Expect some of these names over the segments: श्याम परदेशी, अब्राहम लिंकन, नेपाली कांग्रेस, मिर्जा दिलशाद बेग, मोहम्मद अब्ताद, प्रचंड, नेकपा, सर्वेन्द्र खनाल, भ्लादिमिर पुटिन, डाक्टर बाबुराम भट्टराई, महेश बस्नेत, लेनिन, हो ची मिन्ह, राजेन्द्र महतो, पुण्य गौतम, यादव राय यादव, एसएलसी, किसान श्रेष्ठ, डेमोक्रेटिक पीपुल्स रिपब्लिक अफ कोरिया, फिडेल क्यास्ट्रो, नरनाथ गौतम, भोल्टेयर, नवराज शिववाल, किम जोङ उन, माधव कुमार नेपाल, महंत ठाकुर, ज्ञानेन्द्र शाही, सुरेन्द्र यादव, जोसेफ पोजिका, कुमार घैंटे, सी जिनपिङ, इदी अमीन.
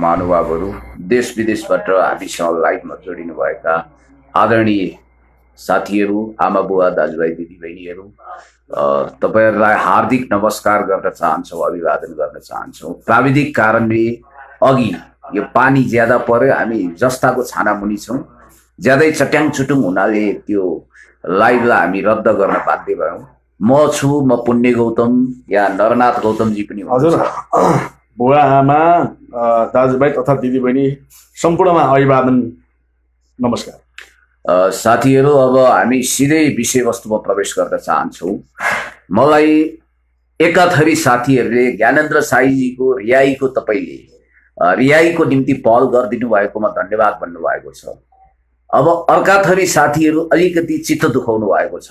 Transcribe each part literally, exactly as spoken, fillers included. महानुभावहरू, देश विदेशबाट हामीसँग लाइभमा जोडिनुभएका आदरणीय साथीहरू, आमा बुवा, दाजुभाइ, दिदीबहिनीहरू, तपाईहरुलाई हार्दिक नमस्कार गर्न चाहन्छौँ, अभिवादन गर्न चाहन्छौँ। प्राविधिक कारणले अघि यो पानी ज्यादा पर्यो, हामी जस्ताको छाना मुनि छौँ, ज्यादै चट्याङ चुटुङ हुनाले त्यो लाइभलाई हामी रद्द गर्न बाध्य भयौँ। म छु म पुण्य गौतम या नरनाथ गौतमजी पनि हुनुहुन्छ। बुवा आमा दाजुभाइ तथा दिदीबहिनी सम्पूर्णमा अभिवादन, नमस्कार। साथीहरू, अब हामी सिधै विषयवस्तुमा प्रवेश गर्न चाहन्छौँ। मलाई एकाथरी साथीहरूले ज्ञानेन्द्र शाहीजीको रियाईको तपाईँले रियाईको निम्ति पहल गरिदिनु भएकोमा धन्यवाद भन्नुभएको छ। अब अर्काथरी साथीहरू अलिकति चित्त दुखाउनु भएको छ।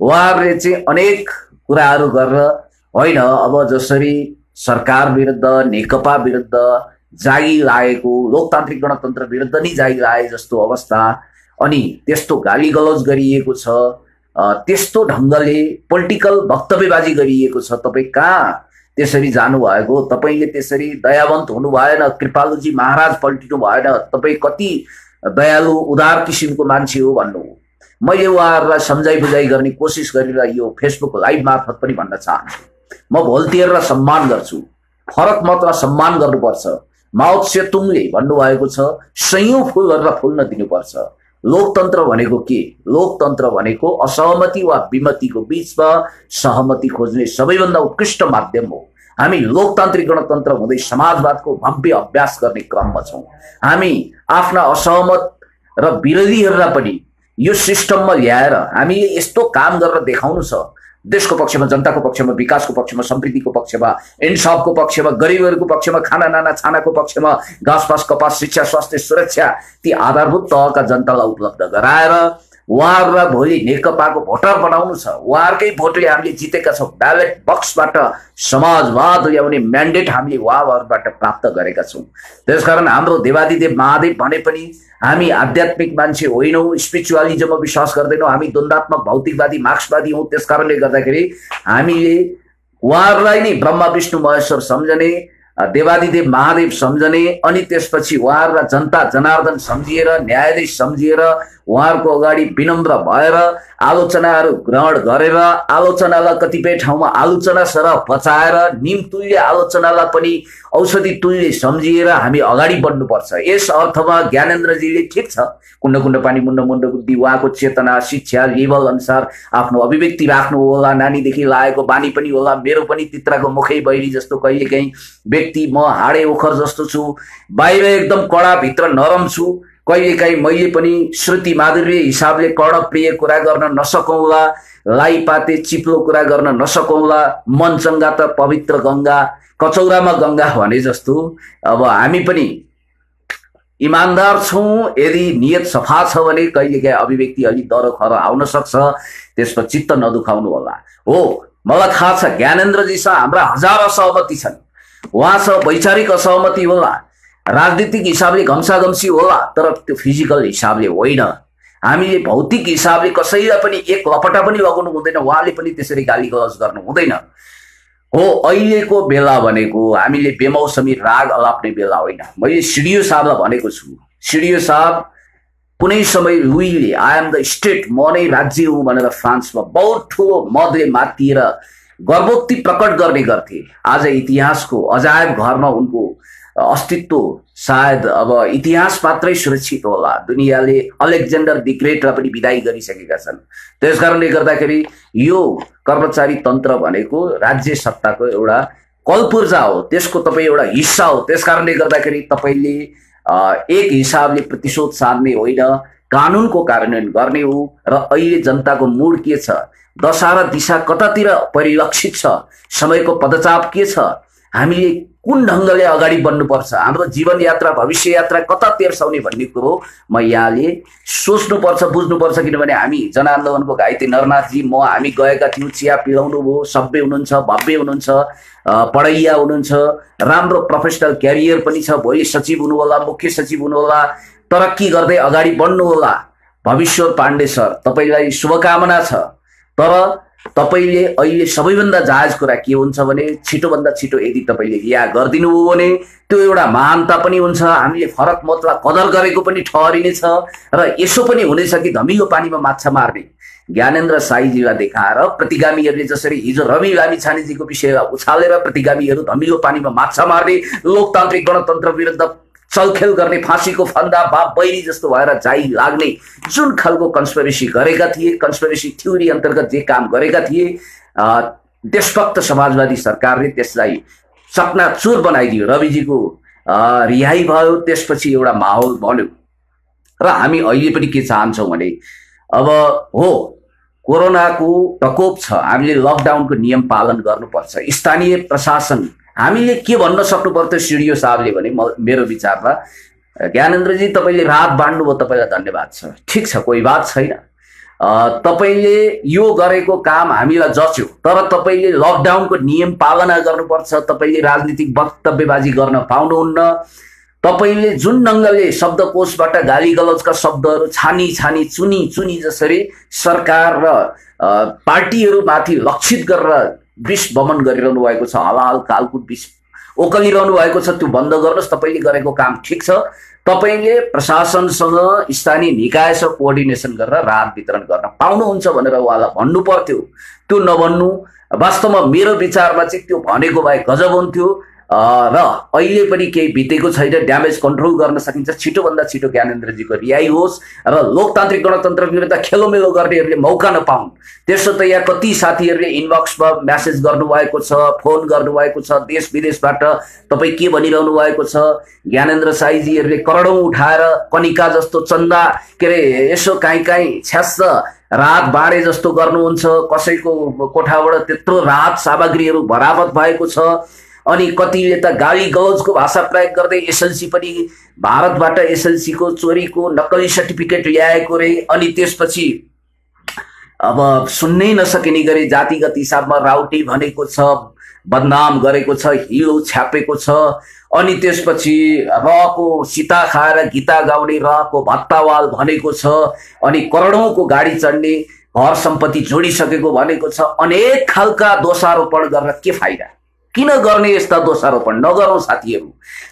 उहाँहरूले चाहिँ अनेक कुराहरू गरेर होइन, अब जसरी सरकार विरुद्ध, नेकपा विरुद्ध जागी लागेको, लोकतान्त्रिक गणतन्त्र विरुद्ध नै जागी लागे जस्तो अवस्था, अनि त्यस्तो गाली गलौज गरिएको छ, त्यस्तो ढङ्गले पोलिटिकल वक्तव्यबाजी गरिएको छ। तपाईँ कहाँ त्यसरी जानुभएको? तपाईँले त्यसरी दयावन्त हुनु भएन, कृपालुजी महाराज पल्टिनु भएन। तपाईँ कति दयालु उदार किसिमको मान्छे हो भन्नु मैले उहाँहरूलाई सम्झाइ बुझाइ गर्ने कोसिस गरेर यो फेसबुक लाइभ मार्फत पनि भन्न चाहन्छु। म भोलतिरलाई सम्मान गर्छु, फरक मतलाई सम्मान गर्नुपर्छ। माओ सेतुङले भन्नुभएको छ, सयौं फुल गरेर फुल्न दिनुपर्छ। लोकतन्त्र भनेको के? लोकतन्त्र भनेको असहमति वा विमतिको बीचमा सहमति खोज्ने सबैभन्दा उत्कृष्ट माध्यम हो। हामी लोकतान्त्रिक गणतन्त्र हुँदै समाजवादको भव्य अभ्यास गर्ने क्रममा छौँ। हामी आफ्ना असहमत र विरोधीहरूलाई पनि यो सिस्टममा ल्याएर हामीले यस्तो काम गरेर देखाउनु छ, देशको पक्षमा, जनताको पक्षमा, विकासको पक्षमा, समृद्धिको पक्षमा, इन्साफको पक्षमा, गरिबहरूको पक्षमा, खाना नाना छानाको पक्षमा, घाँसपास, कपास, शिक्षा, स्वास्थ्य, सुरक्षा, ती आधारभूत तहका जनतालाई उपलब्ध गराएर उहाँहरूलाई भोलि नेकपाको भोटर बनाउनु छ। उहाँहरूकै भोटले हामीले जितेका छौँ। ब्यालेट बक्सबाट समाजवाद ल्याउने म्यान्डेट हामीले उहाँहरूबाट प्राप्त गरेका छौँ। त्यसकारण हाम्रो देवादिदेव महादेव भने पनि हामी आध्यात्मिक मान्छे होइनौँ, स्पिरिचुअलिजममा विश्वास गर्दैनौँ, हामी द्वन्द्वात्मक भौतिकवादी मार्क्सवादी हौँ। त्यस कारणले गर्दाखेरि हामीले उहाँहरूलाई नै ब्रह्मा विष्णु महेश्वर सम्झने, देवादिदेव महादेव सम्झने, अनि त्यसपछि उहाँहरूलाई जनता जनार्दन सम्झिएर, न्यायाधीश सम्झिएर, उहाँहरूको अगाडि विनम्र भएर आलोचनाहरू ग्रहण गरेर, आलोचनालाई कतिपय ठाउँमा आलोचना सर बचाएर, निमतुल्य आलोचनालाई पनि औषधि तुल्य सम्झिएर हामी अगाडि बढ्नुपर्छ। यस अर्थमा ज्ञानेन्द्रजीले ठिक छ, कुण्ड कुण्ड पानी मुण्ड मुण्ड बुद्धि, उहाँको चेतना शिक्षा लेभल अनुसार आफ्नो अभिव्यक्ति राख्नु होला, नानीदेखि लागेको बानी पनि होला। मेरो पनि तित्राको मुखै बहिनी जस्तो कहिलेकाहीँ व्यक्ति, म हाडे ओखर जस्तो छु, बाहिर एकदम कडा, भित्र नरम छु। कहिलेकाहीँ मैले पनि श्रुति माधुर्य हिसाबले कर्णप्रिय कुरा गर्न नसकौँला, लाइपाते चिप्लो कुरा गर्न नसकौँला, मनचङ्गा त पवित्र गङ्गा कचौरामा गङ्गा भने जस्तो। अब हामी पनि इमान्दार छौँ, यदि नियत सफा छ भने कहिलेकाहीँ अभिव्यक्ति अलिक डरो खरो आउन सक्छ, त्यसमा चित्त नदुखाउनु होला। हो, मलाई थाहा छ ज्ञानेन्द्रजीसँग हाम्रा हजार असहमति छन्। उहाँसँग वैचारिक असहमति होला, राजनीतिक हिसाबले घम्साघम्सी होला, तर त्यो फिजिकल हिसाबले होइन। हामीले भौतिक हिसाबले कसैलाई पनि एक लपटा पनि लगाउनु हुँदैन, उहाँले पनि त्यसरी गाली गलौज गर्नु हुँदैन। हो, अहिलेको बेला भनेको हामीले बेमौसमी राग अलाप्ने बेला होइन। मैले सिडिओ साहबलाई भनेको छु, सिडिओ साहब कुनै समय लुईले आई एम द स्टेट, म नै राज्य हुँ भनेर फ्रान्समा बहुत ठुलो मदले मातिएर गर्वोक्ति प्रकट गर्ने गर्थे। आज इतिहासको अजायब घरमा उनको अस्तित्व सायद अब इतिहास मात्रै सुरक्षित होला। दुनियाँले अलेक्जेन्डर दि ग्रेटलाई पनि विदाई गरिसकेका छन्। त्यस कारणले गर्दाखेरि यो कर्मचारी तन्त्र भनेको राज्य सत्ताको एउटा कलपुर्जा हो, त्यसको तपाईँ एउटा हिस्सा हो। त्यस कारणले गर्दाखेरि तपाईँले एक हिसाबले प्रतिशोध सार्ने होइन, कानुनको कार्यान्वयन गर्ने हो। र अहिले जनताको मुड के छ, दशा र दिशा कतातिर परिलक्षित छ, समयको पदचाप के छ, हामीले कुन ढङ्गले अगाडि बढ्नुपर्छ, हाम्रो जीवन यात्रा, भविष्य यात्रा कता तेर्साउने भन्ने कुरो म यहाँले सोच्नुपर्छ, बुझ्नुपर्छ। किनभने हामी जनआन्दोलनको घाइते नरनाथजी, म हामी गएका थियौँ। चिया पिलाउनु भयो, सभ्य हुनुहुन्छ, भव्य हुनुहुन्छ, पढैया हुनुहुन्छ, राम्रो प्रोफेसनल क्यारियर पनि छ, भोलि सचिव हुनुहोला, मुख्य सचिव हुनुहोला, तरक्की गर्दै अगाडि बढ्नुहोला। भविश्वर पाण्डे सर, तपाईँलाई शुभकामना छ। तर तपाईले अहिले सबैभन्दा जायज कुरा के हुन्छ भने छिटोभन्दा छिटो यदि तपाईले या गर्दिनु हो भने त्यो एउटा महानता पनि हुन्छ, हामीले फरक मतलाई कदर गरेको पनि ठहरिनेछ र यसो पनि हुनेछ कि धमिलो पानीमा माछा मार्ने ज्ञानेन्द्र शाहीजीलाई देखाएर प्रतिगामीहरूले जसरी हिजो रवि लामी छानेजीको विषयमा उछालेर प्रतिगामीहरू धमिलो पानीमा माछा मार्ने, लोकतान्त्रिक गणतन्त्र विरुद्ध चलखेल गर्ने, फाँसीको फन्दा बाप बहिनी जस्तो भएर जाइ लाग्ने जुन खालको कन्स्पिरेसी गरेका थिए, कन्स्पिरेसी थ्योरी अन्तर्गत जे काम गरेका थिए, देशभक्त समाजवादी सरकारले त्यसलाई चकनाचुर बनाइदियो। रविजीको रिहाई भयो, त्यसपछि एउटा माहौल बन्यो र हामी अहिले पनि के चाहन्छौँ भने अब हो कोरोनाको प्रकोप छ, हामीले लकडाउनको नियम पालन गर्नुपर्छ, स्थानीय प्रशासन हामीले के भन्न सक्नु पर्थ्यो सिडिओ साहबले भने मेरो विचारमा ज्ञानेन्द्रजी तपाईले रात बाँड्नुभयो, तपाईलाई धन्यवाद छ, ठीक छ, कोही बात छैन, तपाईले यो गरेको काम हामीलाई जच्यो, तर तपाईले लकडाउनको नियम पालना गर्नुपर्छ, तपाईले राजनीतिक वक्तव्यबाजी गर्न पाउनुहुन्न, तपाईले जुन ढङ्गले शब्दकोशबाट गाली गलौजका शब्दहरू छानी छानी चुनी चुनी जसरी सरकार र पार्टीहरूमाथि लक्षित गरेर विष बमन गरिरहनु भएको छ, हलाल कालकुट विष ओकलिरहनु भएको छ, त्यो बन्द गर्नुहोस्, तपाईले गरेको काम ठिक छ, तपाईले प्रशासनसँग स्थानीय निकायसँग कोअर्डिनेसन गरेर राहत वितरण गर्न पाउनुहुन्छ भनेर उहाँलाई भन्नु पर्थ्यो, त्यो नभन्नु। वास्तवमा मेरो विचारमा चाहिँ त्यो भनेको भए गजब हुन्थ्यो र अहिले पनि केही बितेको छैन, ड्यामेज कन्ट्रोल गर्न सकिन्छ, छिटोभन्दा छिटो ज्ञानेन्द्रजीको रिहाई होस् र लोकतान्त्रिक गणतन्त्र विरुद्ध खेलोमेलो गर्नेहरूले मौका नपाउन्। त्यसो त यहाँ कति साथीहरूले इनबक्समा म्यासेज गर्नुभएको छ, फोन गर्नुभएको छ, देश विदेशबाट तपाईँ के भनिरहनु भएको छ, ज्ञानेन्द्र शाहीजीहरूले करोडौँ उठाएर कनिका जस्तो चन्दा के अरे यसो काहीँ काहीँ छ्यास्स रात बाँडे जस्तो गर्नुहुन्छ, कसैको कोठाबाट त्यत्रो राहत सामग्रीहरू बरामद भएको छ, अनि कतिले त गाली गलौजको भाषा प्रयोग गर्दै एसएलसी पनि भारतबाट एसएलसी को चोरीको नक्कली सर्टिफिकेट ल्याएको रे, अनि त्यसपछि अब सुन्नै नसकिने गरी जातिगत हिसाबमा राउटी भनेको छ, बदनाम गरेको छ, हिलो छापेको छ, अनि त्यसपछि रको सीता खाएर गीता गाउने रको भत्तावाल भनेको छ, अनि करोडौँको गाडी चढ्ने, घर सम्पत्ति जोडिसकेको भनेको छ, अनेक खालका दोषारोपण गरेर के फाइदा, किन गर्ने यस्ता दोषारोपण? नगरौं साथीहरू,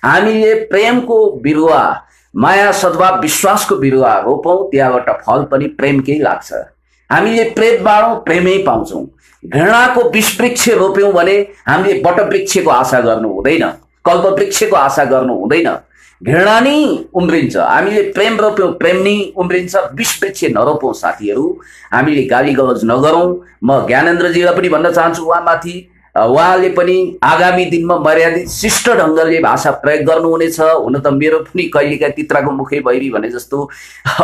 हामीले प्रेमको बिरुवा, माया सद्भाव विश्वासको बिरुवा रोपौं, त्यहाँबाट फल पनि प्रेमकै लाग्छ। हामीले प्रेम बाढौं, प्रेमै पाउँछौं। घृणाको विषवृक्ष रोप्यौं भने हामीले बटवृक्षको आशा गर्नु हुँदैन, कल्पवृक्षको आशा गर्नु हुँदैन, घृणा नै उम्रिन्छ। हामीले प्रेम रोप्यौं, प्रेम नै उम्रिन्छ। विषवृक्ष नरोपौं साथीहरू, हामीले गाली गलौज नगरौं। म ज्ञानेन्द्रजीलाई पनि भन्न चाहन्छु, उहाँमाथि उहाँले पनि आगामी दिनमा मर्यादित शिष्ट ढङ्गले भाषा प्रयोग गर्नुहुनेछ। हुन त मेरो पनि कहिलेकाहीँ तित्राको मुखै बहिरी भने जस्तो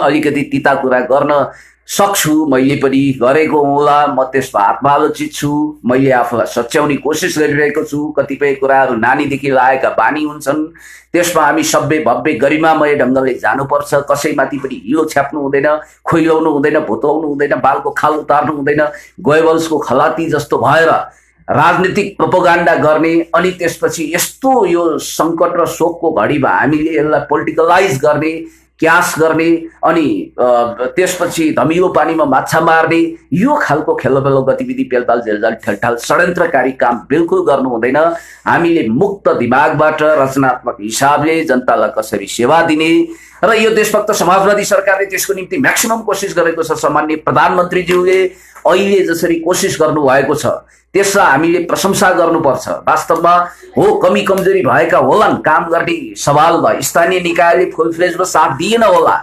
अलिकति तिता कुरा गर्न सक्छु, मैले पनि गरेको होला, म त्यसमा आत्मालोचित छु, मैले आफूलाई सच्याउने कोसिस गरिरहेको छु। कतिपय कुराहरू नानीदेखि लागेका बानी हुन्छन्, त्यसमा हामी सभ्य भव्य गरिमामय ढङ्गले जानुपर्छ। कसैमाथि पनि हिलो छ्याप्नु हुँदैन, खोइलाउनु हुँदैन, भुत्लाउनु हुँदैन, बालको खाल उतार्नु हुँदैन, गोयबल्सको खलाती जस्तो भएर राजनीतिक प्रोपोगण्डा गर्ने, अनि त्यसपछि यस्तो यो संकट र शोकको घडीमा हामीले यसलाई पोलिटिकलाइज गर्ने, क्यास गर्ने, अनि त्यसपछि धमिलो पानीमा माछा मार्ने यो खालको खेलबेलो गतिविधि, पेलपाल झेलझाल ठेलठाल षड्यन्त्रकारी काम बिल्कुल गर्नु हुँदैन। हामीले मुक्त दिमागबाट रचनात्मक हिसाबले जनतालाई कसरी सेवा दिने, र यो देशभक्त समाजवादी सरकारले त्यसको निम्ति म्याक्सिमम कोसिस गरेको छ। सम्माननीय प्रधानमन्त्रीज्यूले अहिले जसरी कोसिस गर्नुभएको छ त्यसलाई हामीले प्रशंसा गर्नुपर्छ। वास्तवमा हो कमी कमजोरी भएका होलान्, काम गर्ने सवालमा स्थानीय निकायले फुल फ्लेजमा साथ दिएन होला,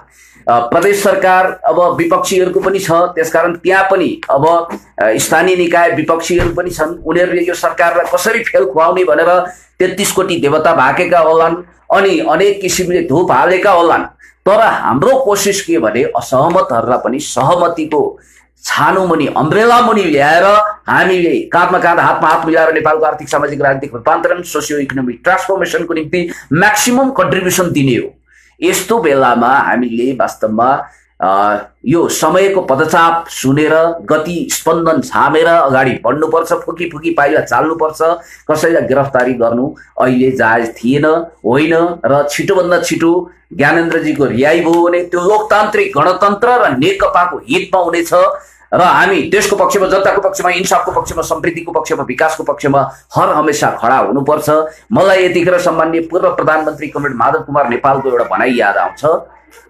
प्रदेश सरकार अब विपक्षीहरूको पनि छ, त्यसकारण त्यहाँ पनि अब स्थानीय निकाय विपक्षीहरू पनि छन्, उनीहरूले यो सरकारलाई कसरी फेल खुवाउने भनेर तेत्तीस कोटी देवता भाकेका होलान्, अनि अनेक किसिमले धूप हालेका होलान्। तर हाम्रो कोसिस के भने असहमतहरूलाई पनि सहमतिको छानो मुनि अम्ब्रेला मुनि ल्याएर हामीले काँधमा काँध हातमा हात मिलाएर नेपालको आर्थिक सामाजिक राजनीतिक रूपान्तरण, सोसियो इकोनोमिक ट्रान्सफर्मेसनको निम्ति म्याक्सिमम कन्ट्रिब्युसन दिने हो। यस्तो बेलामा हामीले वास्तवमा यो समयको पदचाप सुनेर गति स्पन्दन छामेर अगाडि बढ्नुपर्छ, फुकी फुकी पाइला चाल्नुपर्छ। कसैलाई गिरफ्तारी गर्नु अहिले जायज थिएन, होइन, र छिटोभन्दा छिटो ज्ञानेन्द्रजीको रिहाई भयो भने त्यो लोकतान्त्रिक गणतन्त्र र नेकपाको हितमा हुनेछ, र हामी देशको पक्षमा, जनताको पक्षमा, इन्साफको पक्षमा, समृद्धिको पक्षमा, विकासको पक्षमा हर हमेशा खडा हुनुपर्छ। मलाई यतिखेर सम्माननीय पूर्व प्रधानमन्त्री कमरेड माधव कुमार नेपालको एउटा भनाइ याद आउँछ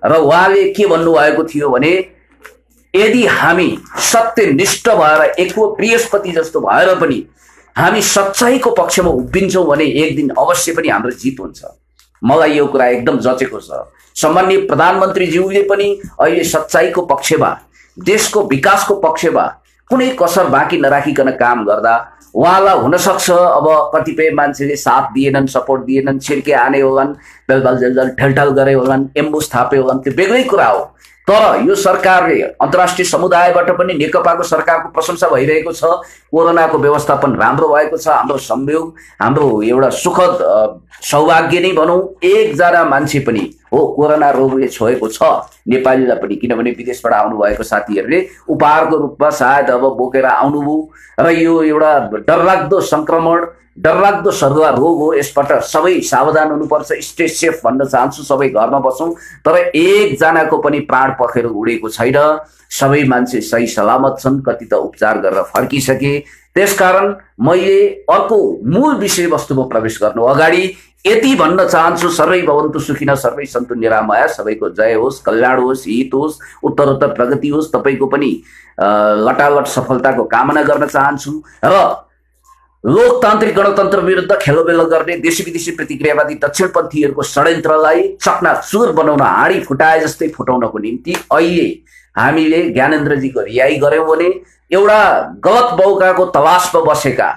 र उहाँले के भन्नुभएको थियो भने यदि हामी सत्यनिष्ठ भएर एकको बृहस्पति जस्तो भएर पनि हामी सच्चाइको पक्षमा उभिन्छौँ भने एक दिन अवश्य पनि हाम्रो जित हुन्छ। मलाई यो कुरा एकदम जचेको छ। सम्माननीय प्रधानमन्त्रीज्यूले पनि अहिले सच्चाइको पक्षमा, देशको विकासको पक्षमा कुनै कसर बाँकी नराखिकन काम गर्दा उहाँलाई हुनसक्छ अब कतिपय मान्छेले साथ दिएनन्, सपोर्ट दिएनन्, छिर्के आने होलान्, बेलबल जेलजल ठेलठाल गरे होलान्, एम्बुस थापे होलान्, त्यो बेग्लै कुरा हो। तर यो सरकारले अन्तर्राष्ट्रिय समुदायबाट पनि नेकपाको सरकारको प्रशंसा भइरहेको छ। कोरोनाको व्यवस्थापन राम्रो भएको छ। हाम्रो संयोग, हाम्रो एउटा सुखद सौभाग्य नै भनौँ, एकजना मान्छे पनि हो कोरोना रोगले छोएको छ नेपालीलाई पनि, किनभने विदेशबाट आउनुभएको साथीहरूले उपहारको रूपमा सायद अब बोकेर आउनुभयो र यो एउटा डरलाग्दो संक्रमण, डरलाग्दो सरुवा रोग हो। यसबाट सबै सावधान हुनुपर्छ। स्टे सेफ भन्न चाहन्छु, सबै घरमा बसौँ। तर एकजनाको पनि प्राण पखेर उडेको छैन, सबै मान्छे सही सलामत छन्, कति त उपचार गरेर फर्किसके। त्यसकारण मैले अर्को मूल विषयवस्तुमा प्रवेश गर्नु अगाडि यति भन्न चाहन्छु, सर्वै भवन्तु सुखिनः, सर्वै सन्तु निरामया, सबैको जय होस्, कल्याण होस्, हित होस्, उत्तरोत्तर प्रगति होस्। तपाईँको पनि लटालट सफलताको कामना गर्न चाहन्छु र लोकतान्त्रिक गणतन्त्र विरुद्ध खेलोबेलो गर्ने देशी विदेशी प्रतिक्रियावादी दक्षिणपन्थीहरूको षड्यन्त्रलाई चकनाचुर बनाउन हाँडी फुटाए जस्तै फुटाउनको निम्ति अहिले हामीले ज्ञानेन्द्रजीको रिहाई गऱ्यौँ भने एउटा गलत मौकाको तलासमा बसेका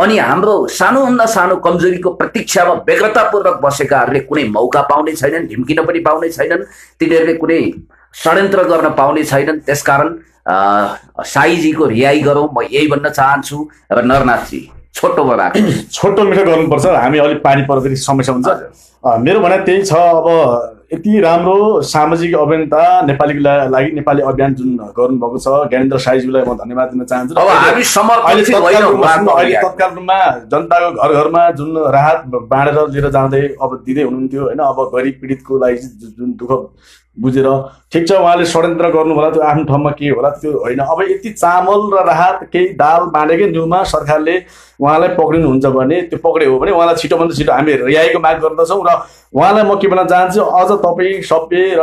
अनि हाम्रो सानोभन्दा सानो कमजोरीको प्रतीक्षामा व्यग्रतापूर्वक बसेकाहरूले कुनै मौका पाउने छैनन्, ढिम्किन पनि पाउने छैनन्, तिनीहरूले कुनै षड्यन्त्र गर्न पाउने छैनन्। त्यसकारण शाहीजीको रिहाई गरौँ, म यही भन्न चाहन्छु। र नरनाथजी छोटो बनाएको छोटो मिठो गर्नुपर्छ, हामी अलिक पानी पर्दाखेरि समस्या हुन्छ। मेरो भनाइ त्यही छ। अब यति राम्रो सामाजिक अभियन्ता नेपालीको लागि नेपाली अभियान जुन गर्नुभएको छ, ज्ञानेन्द्र शाहीजीलाई म धन्यवाद दिन चाहन्छु। अहिले तत्काल रूपमा जनताको घर घरमा जुन राहत बाँडेर लिएर जाँदै अब दिँदै हुनुहुन्थ्यो होइन, अब गरिब पीडितको लागि जुन दुःख बुझेर ठिक छ उहाँले षड्यन्त्र गर्नु होला, त्यो आफ्नो ठाउँमा के होला, त्यो होइन। अब यति चामल र राहत केही दाल बाँडेकै न्युमा सरकारले उहाँलाई पक्रिनुहुन्छ भने, त्यो पक्रे हो भने उहाँलाई छिटोभन्दा छिटो हामी रिहाईको माग गर्दछौँ र उहाँलाई म के भन्न चाहन्छु, अझ तपाईँ सभ्य र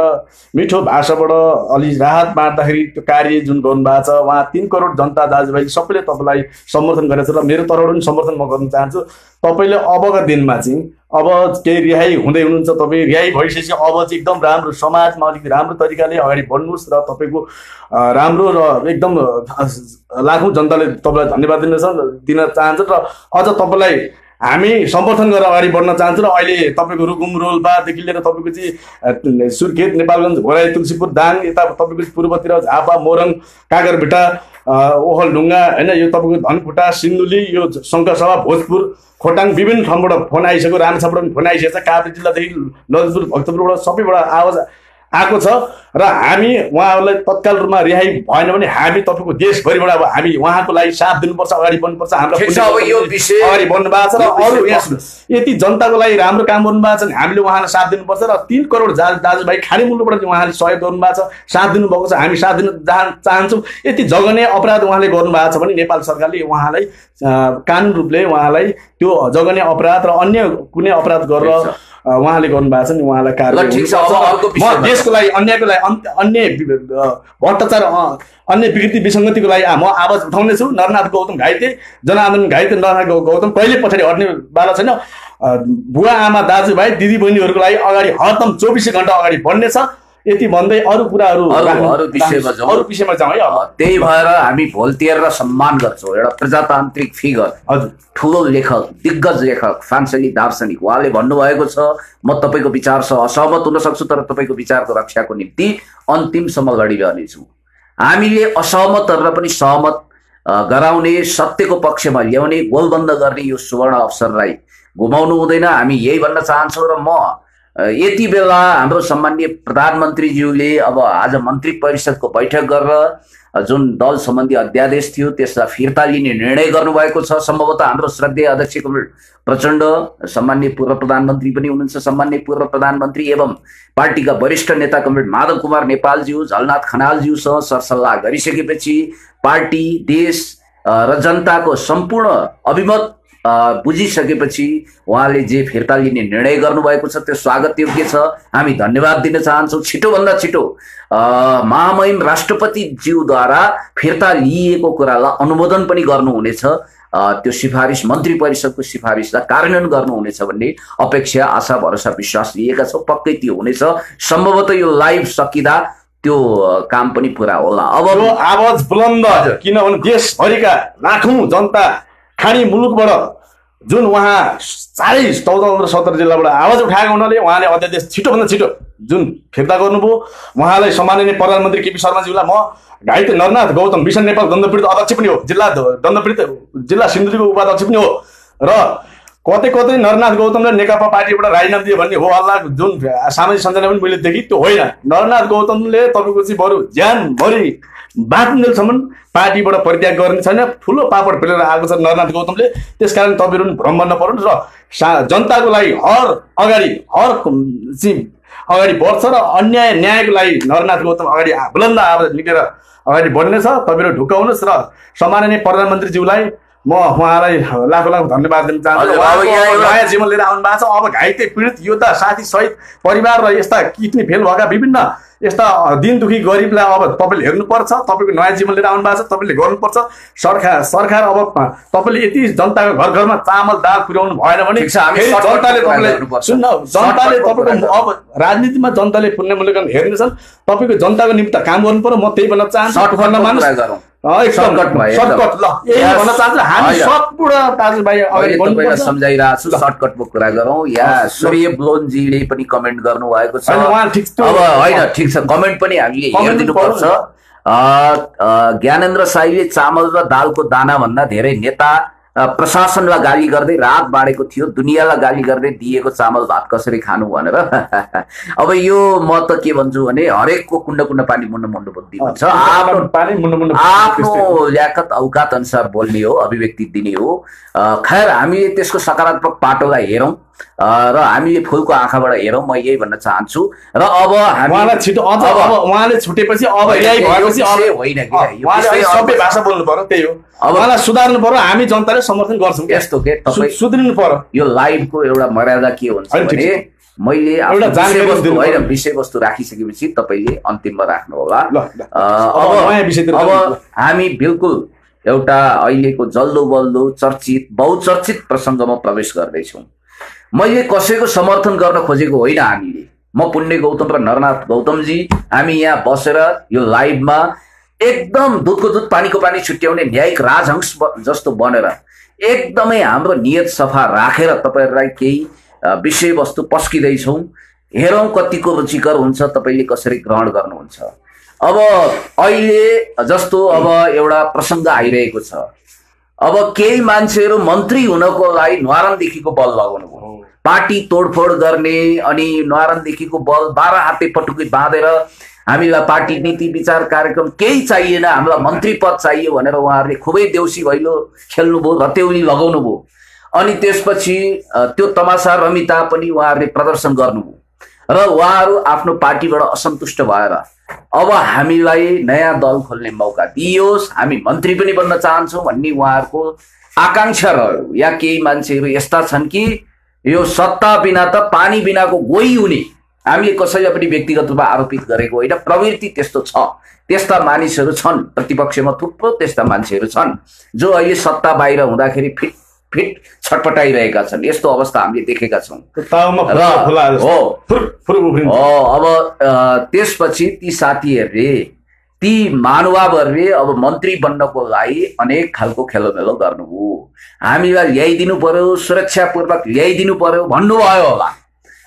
मिठो भाषाबाट अलि राहत बाँड्दाखेरि त्यो कार्य जुन गर्नुभएको छ, उहाँ तिन करोड जनता दाजुभाइले सबैले तपाईँलाई समर्थन गरेको छ र मेरो तर्फबाट पनि समर्थन म गर्न चाहन्छु। तपाईँले अबका दिनमा चाहिँ अब केही रिहाई हुँदै हुनुहुन्छ, तपाईँ रिहाई भइसकेपछि अब चाहिँ एकदम राम्रो समाजमा अलिकति राम्रो तरिकाले अगाडि बढ्नुहोस् र तपाईँको राम्रो र एकदम लाखौँ जनताले तपाईँलाई धन्यवाद दिन दिन चाहन्छ र अझ तपाईँलाई हामी समर्थन गरेर अगाडि बढ्न चाहन्छौँ। र अहिले तपाईँको रुकुम रोल्पादेखि लिएर तपाईँको चाहिँ सुर्खेत, नेपालगञ्ज, घोराई, तुलसीपुर, दाङ, यता तपाईँको पूर्वतिर झापा, मोरङ, कागरभिटा, ओखलढुङ्गा होइन, यो तपाईँको धनकुटा, सिन्धुली, यो शङ्करसभा, भोजपुर, खोटाङ, विभिन्न ठाउँबाट फोन आइसक्यो, रामेछापबाट पनि फोन आइसकेको छ, काभ्रे जिल्लादेखि ललितपुर, भक्तपुरबाट सबैबाट आवाज आएको छ। र हामी उहाँहरूलाई तत्काल रूपमा रिहाई भएन भने हामी तपाईँको देशभरिबाट अब हामी उहाँको लागि साथ दिनुपर्छ, अगाडि बढ्नुपर्छ। हाम्रो अगाडि बढ्नु भएको छ र अरू यहाँ यति जनताको लागि राम्रो काम गर्नु भएको छ, हामीले उहाँलाई साथ दिनुपर्छ। र तिन करोड जा दाजुभाइ खाने मुलुकबाट उहाँले सहयोग गर्नुभएको छ, साथ दिनुभएको छ, हामी साथ दिन चाहन्छौँ। यति जघन्य अपराध उहाँले गर्नुभएको छ भने नेपाल सरकारले उहाँलाई कानुन रूपले उहाँलाई त्यो जघन्य अपराध र अन्य कुनै अपराध गरेर उहाँले गर्नुभएको छ नि उहाँलाई कार्य देशको लागि अन्यको लागि अन्य भ्रष्टाचार अन्य विकृति विसङ्गतिको लागि म आवाज उठाउनेछु। नरनाथ गौतम घाइते, जनआन्दोलन घाइते नरनाथ गौतम कहिले पछाडि हट्ने बाला छैन। बुवा आमा दाजुभाइ दिदीबहिनीहरूको लागि अगाडि हरदम चौबिसै घन्टा अगाडि बढ्नेछ। यति भन्दै अरू कुराहरू अरू विषयमा जाउँ, अरू विषयमा जाउँ है। त्यही भएर हामी भोल्टेयर र सम्मान गर्छौँ। एउटा प्रजातान्त्रिक फिगर, हजुर, ठुलो लेखक, दिग्गज लेखक, फ्रान्सेली दार्शनिक, उहाँले भन्नुभएको छ म तपाईँको विचारसँग असहमत हुन सक्छु तर तपाईँको विचारको रक्षाको निम्ति अन्तिमसम्म लडिरहनेछु। हामीले असहमतहरूलाई पनि सहमत गराउने, सत्यको पक्षमा ल्याउने, गोलबन्द गर्ने यो सुवर्ण अवसरलाई गुमाउनु हुँदैन, हामी यही भन्न चाहन्छौँ। र म यति बेला हाम्रो सम्माननीय प्रधानमन्त्रीज्यूले अब आज मन्त्री परिषदको बैठक गरेर जुन दल सम्बन्धी अध्यादेश थियो त्यसलाई फिर्ता लिने निर्णय गर्नुभएको छ। सम्भवतः हाम्रो श्रद्धेय अध्यक्ष प्रचंड, सम्माननीय पूर्व प्रधानमन्त्री पनि हुनुहुन्छ, सम्माननीय पूर्व प्रधानमन्त्री एवं पार्टीका वरिष्ठ नेता कमरेड माधव कुमार नेपालज्यू, झलनाथ खनालज्यूसँग सरसल्लाह गरिसकेपछि पार्टी, देश र जनताको सम्पूर्ण अभिमत बुझिसकेपछि उहाँले जे फिर्ता लिने निर्णय गर्नुभएको छ त्यो स्वागतयोग्य छ। हामी धन्यवाद दिन चाहन्छौँ। छिटोभन्दा छिटो महामहिम राष्ट्रपति ज्यूद्वारा फिर्ता लिएको कुरालाई अनुमोदन पनि गर्नुहुनेछ, त्यो सिफारिस मन्त्री परिषदको सिफारिसलाई कार्यान्वयन गर्नुहुनेछ भन्ने अपेक्षा, आशा, भरोसा, विश्वास लिएका छौँ। पक्कै त्यो हुनेछ। सम्भवतः यो लाइभ सकिँदा त्यो काम पनि पुरा होला। अब आवाज बुलन्द, किनभने देशभरिका लाखौँ जनता खानी मुलुकबाट जुन वहाँ चारै चौध सत्र जिल्लाबाट आवाज उठाएको हुनाले उहाँले अध्यादेश छिटोभन्दा छिटो जुन फिर्ता गर्नुभयो उहाँलाई सम्माननीय प्रधानमन्त्री केपी शर्माज्यूलाई म घाइते नरनाथ गौतम विशाल नेपाल दण्डपीडित अध्यक्ष पनि हो, जिल्ला दण्डपीडित जिल्ला सिन्धुलीको उपाध्यक्ष पनि हो र कतै कतै नरनाथ गौतमले नेकपा पार्टीबाट राजीनामा दियो भन्ने हो हल्ला जुन सामाजिक सञ्जालमा पनि मैले देखेँ, त्यो होइन। नरनाथ गौतमले तपाईँको चाहिँ बरु ज्यानभरि बाँच्नेसम्म पार्टीबाट परित्याग गर्ने छैन, ठुलो पापड पेलेर आएको छ नरनाथ गौतमले। त्यसकारण तपाईँहरू भ्रम नपरोस् र जनताको लागि हर अगाडि हर चाहिँ अगाडि बढ्छ र अन्याय न्यायको लागि नरनाथ गौतम अगाडि बुलन्द आवाज निकेर अगाडि बढ्नेछ। तपाईँहरू ढुकाउनुहोस् र सम्माननीय प्रधानमन्त्रीज्यूलाई म उहाँलाई लाखौँ लाखौँ धन्यवाद दिन चाहन्छु। नयाँ जीवन लिएर आउनु भएको छ। अब घाइते, पीडित, योद्धा, साथी, सहित, परिवार र यस्ता किडनी फेल भएका विभिन्न यस्ता दिनदुखी गरिबलाई अब तपाईँले हेर्नुपर्छ, तपाईँको नयाँ जीवन लिएर आउनु भएको छ, तपाईँले गर्नुपर्छ। सरकार सरकार अब तपाईँले यति जनताको घर घरमा चामल दाल पुर्याउनु भएन भने जनताले तपाईँलाई सुन्न जनताले तपाईँको अब राजनीतिमा जनताले पुनर्मूल्याङ्कन हेर्नेछन्। तपाईँको जनताको निम्ति काम गर्नु पर्यो, म त्यही भन्न चाहन्छु। सम्झाइरहेको छु, सर्टकटको कुरा गरौँ। यहाँ सूर्य ब्लोनजीले पनि कमेन्ट गर्नुभएको छ। अब होइन, ठिक छ, कमेन्ट पनि हामीले हेरिदिनुपर्छ। ज्ञानेन्द्र शाहीले चामल र दालको दाना भन्दा धेरै नेता प्रशासनलाई गाली गर्दै रात बाँडेको थियो, दुनियाँलाई गाली गर्दै दिएको चामल भात कसरी खानु भनेर। अब यो म त के भन्छु भने हरेकको कुण्ड कुण्ड पानी मुन्नु मुन्नु बुद्धि हुन्छ। आफ्नो ल्याकत औकात अनुसार बोल्ने हो, अभिव्यक्ति दिने हो। खैर, हामीले त्यसको सकारात्मक पाटोलाई हेरौँ र हामीले फुलको आँखाबाट हेरौँ, म यही भन्न चाहन्छु। र अब उहाँलाई छिटो उहाँले छुटेपछि अब सबै भाषा बोल्नु पर्यो, त्यही हो। अब उहाँलाई सुधार्नु पर्यो, हामी जनताले समर्थन गर्छौँ। यस्तो के तपाईँ सुध्रिनु पर्यो। यो लाइभको एउटा मर्यादा के हुन्छ भने मैले एउटा जानकारी होइन, विषयवस्तु राखिसकेपछि तपाईँले अन्तिममा राख्नु होला। अब हामी बिल्कुल एउटा अहिलेको जल्दो बल्दो चर्चित बहुचर्चित प्रसङ्गमा प्रवेश गर्दैछौँ। मैले कसैको समर्थन गर्न खोजेको होइन। हामीले म पुण्य गौतम र नरनाथ गौतमजी हामी यहाँ बसेर यो लाइभमा एकदम दुधको दुध पानीको पानी छुट्याउने न्यायिक राजहंस जस्तो बनेर एकदमै हाम्रो नियत सफा राखेर तपाईँहरूलाई केही विषयवस्तु पस्किँदैछौँ। हेरौँ कतिको रुचिकर हुन्छ, तपाईँले कसरी ग्रहण गर्नुहुन्छ। अब अहिले जस्तो अब एउटा प्रसङ्ग आइरहेको छ। अब केही मान्छेहरू मन्त्री हुनको लागि न्वारानदेखिको बल लगाउनु भयो, पार्टी तोडफोड गर्ने अनि न्वारानदेखिको बल बाह्र हाते पटुकी बाँधेर हामीलाई पार्टी नीति विचार कार्यक्रम केही चाहिएन, हामीलाई मन्त्री पद चाहियो भनेर उहाँहरूले खुबै देउसी भैलो खेल्नुभयो, रतेउली लगाउनु भयो। अनि त्यसपछि त्यो तमासा रमिता पनि उहाँहरूले प्रदर्शन गर्नुभयो र उहाँहरू आफ्नो पार्टीबाट असन्तुष्ट भएर अब हामीलाई नयाँ दल खोल्ने मौका दियोस्, हामी मन्त्री पनि बन्न चाहन्छौँ भन्ने उहाँहरूको आकाङ्क्षा रह्यो। या केही मान्छेहरू यस्ता छन् कि यो सत्ता बिना त पानी बिनाको गोही हुने। हामीले कसैलाई पनि व्यक्तिगत रूपमा आरोपित गरेको होइन, प्रवृत्ति त्यस्तो छ। त्यस्ता मानिसहरू छन्, प्रतिपक्षमा थुप्रो त्यस्ता मान्छेहरू छन् जो अहिले सत्ता बाहिर हुँदाखेरि फिट फिट छटपटाइरहेका छन्। यस्तो अवस्था हामीले देखेका छौँ। अब त्यसपछि ती साथीहरूले, ती महानुभावहरूले अब मन्त्री बन्नको लागि अनेक खालको खेलोमेलो गर्नुभयो। हामीलाई ल्याइदिनु पर्यो, सुरक्षापूर्वक ल्याइदिनु पर्यो भन्नुभयो होला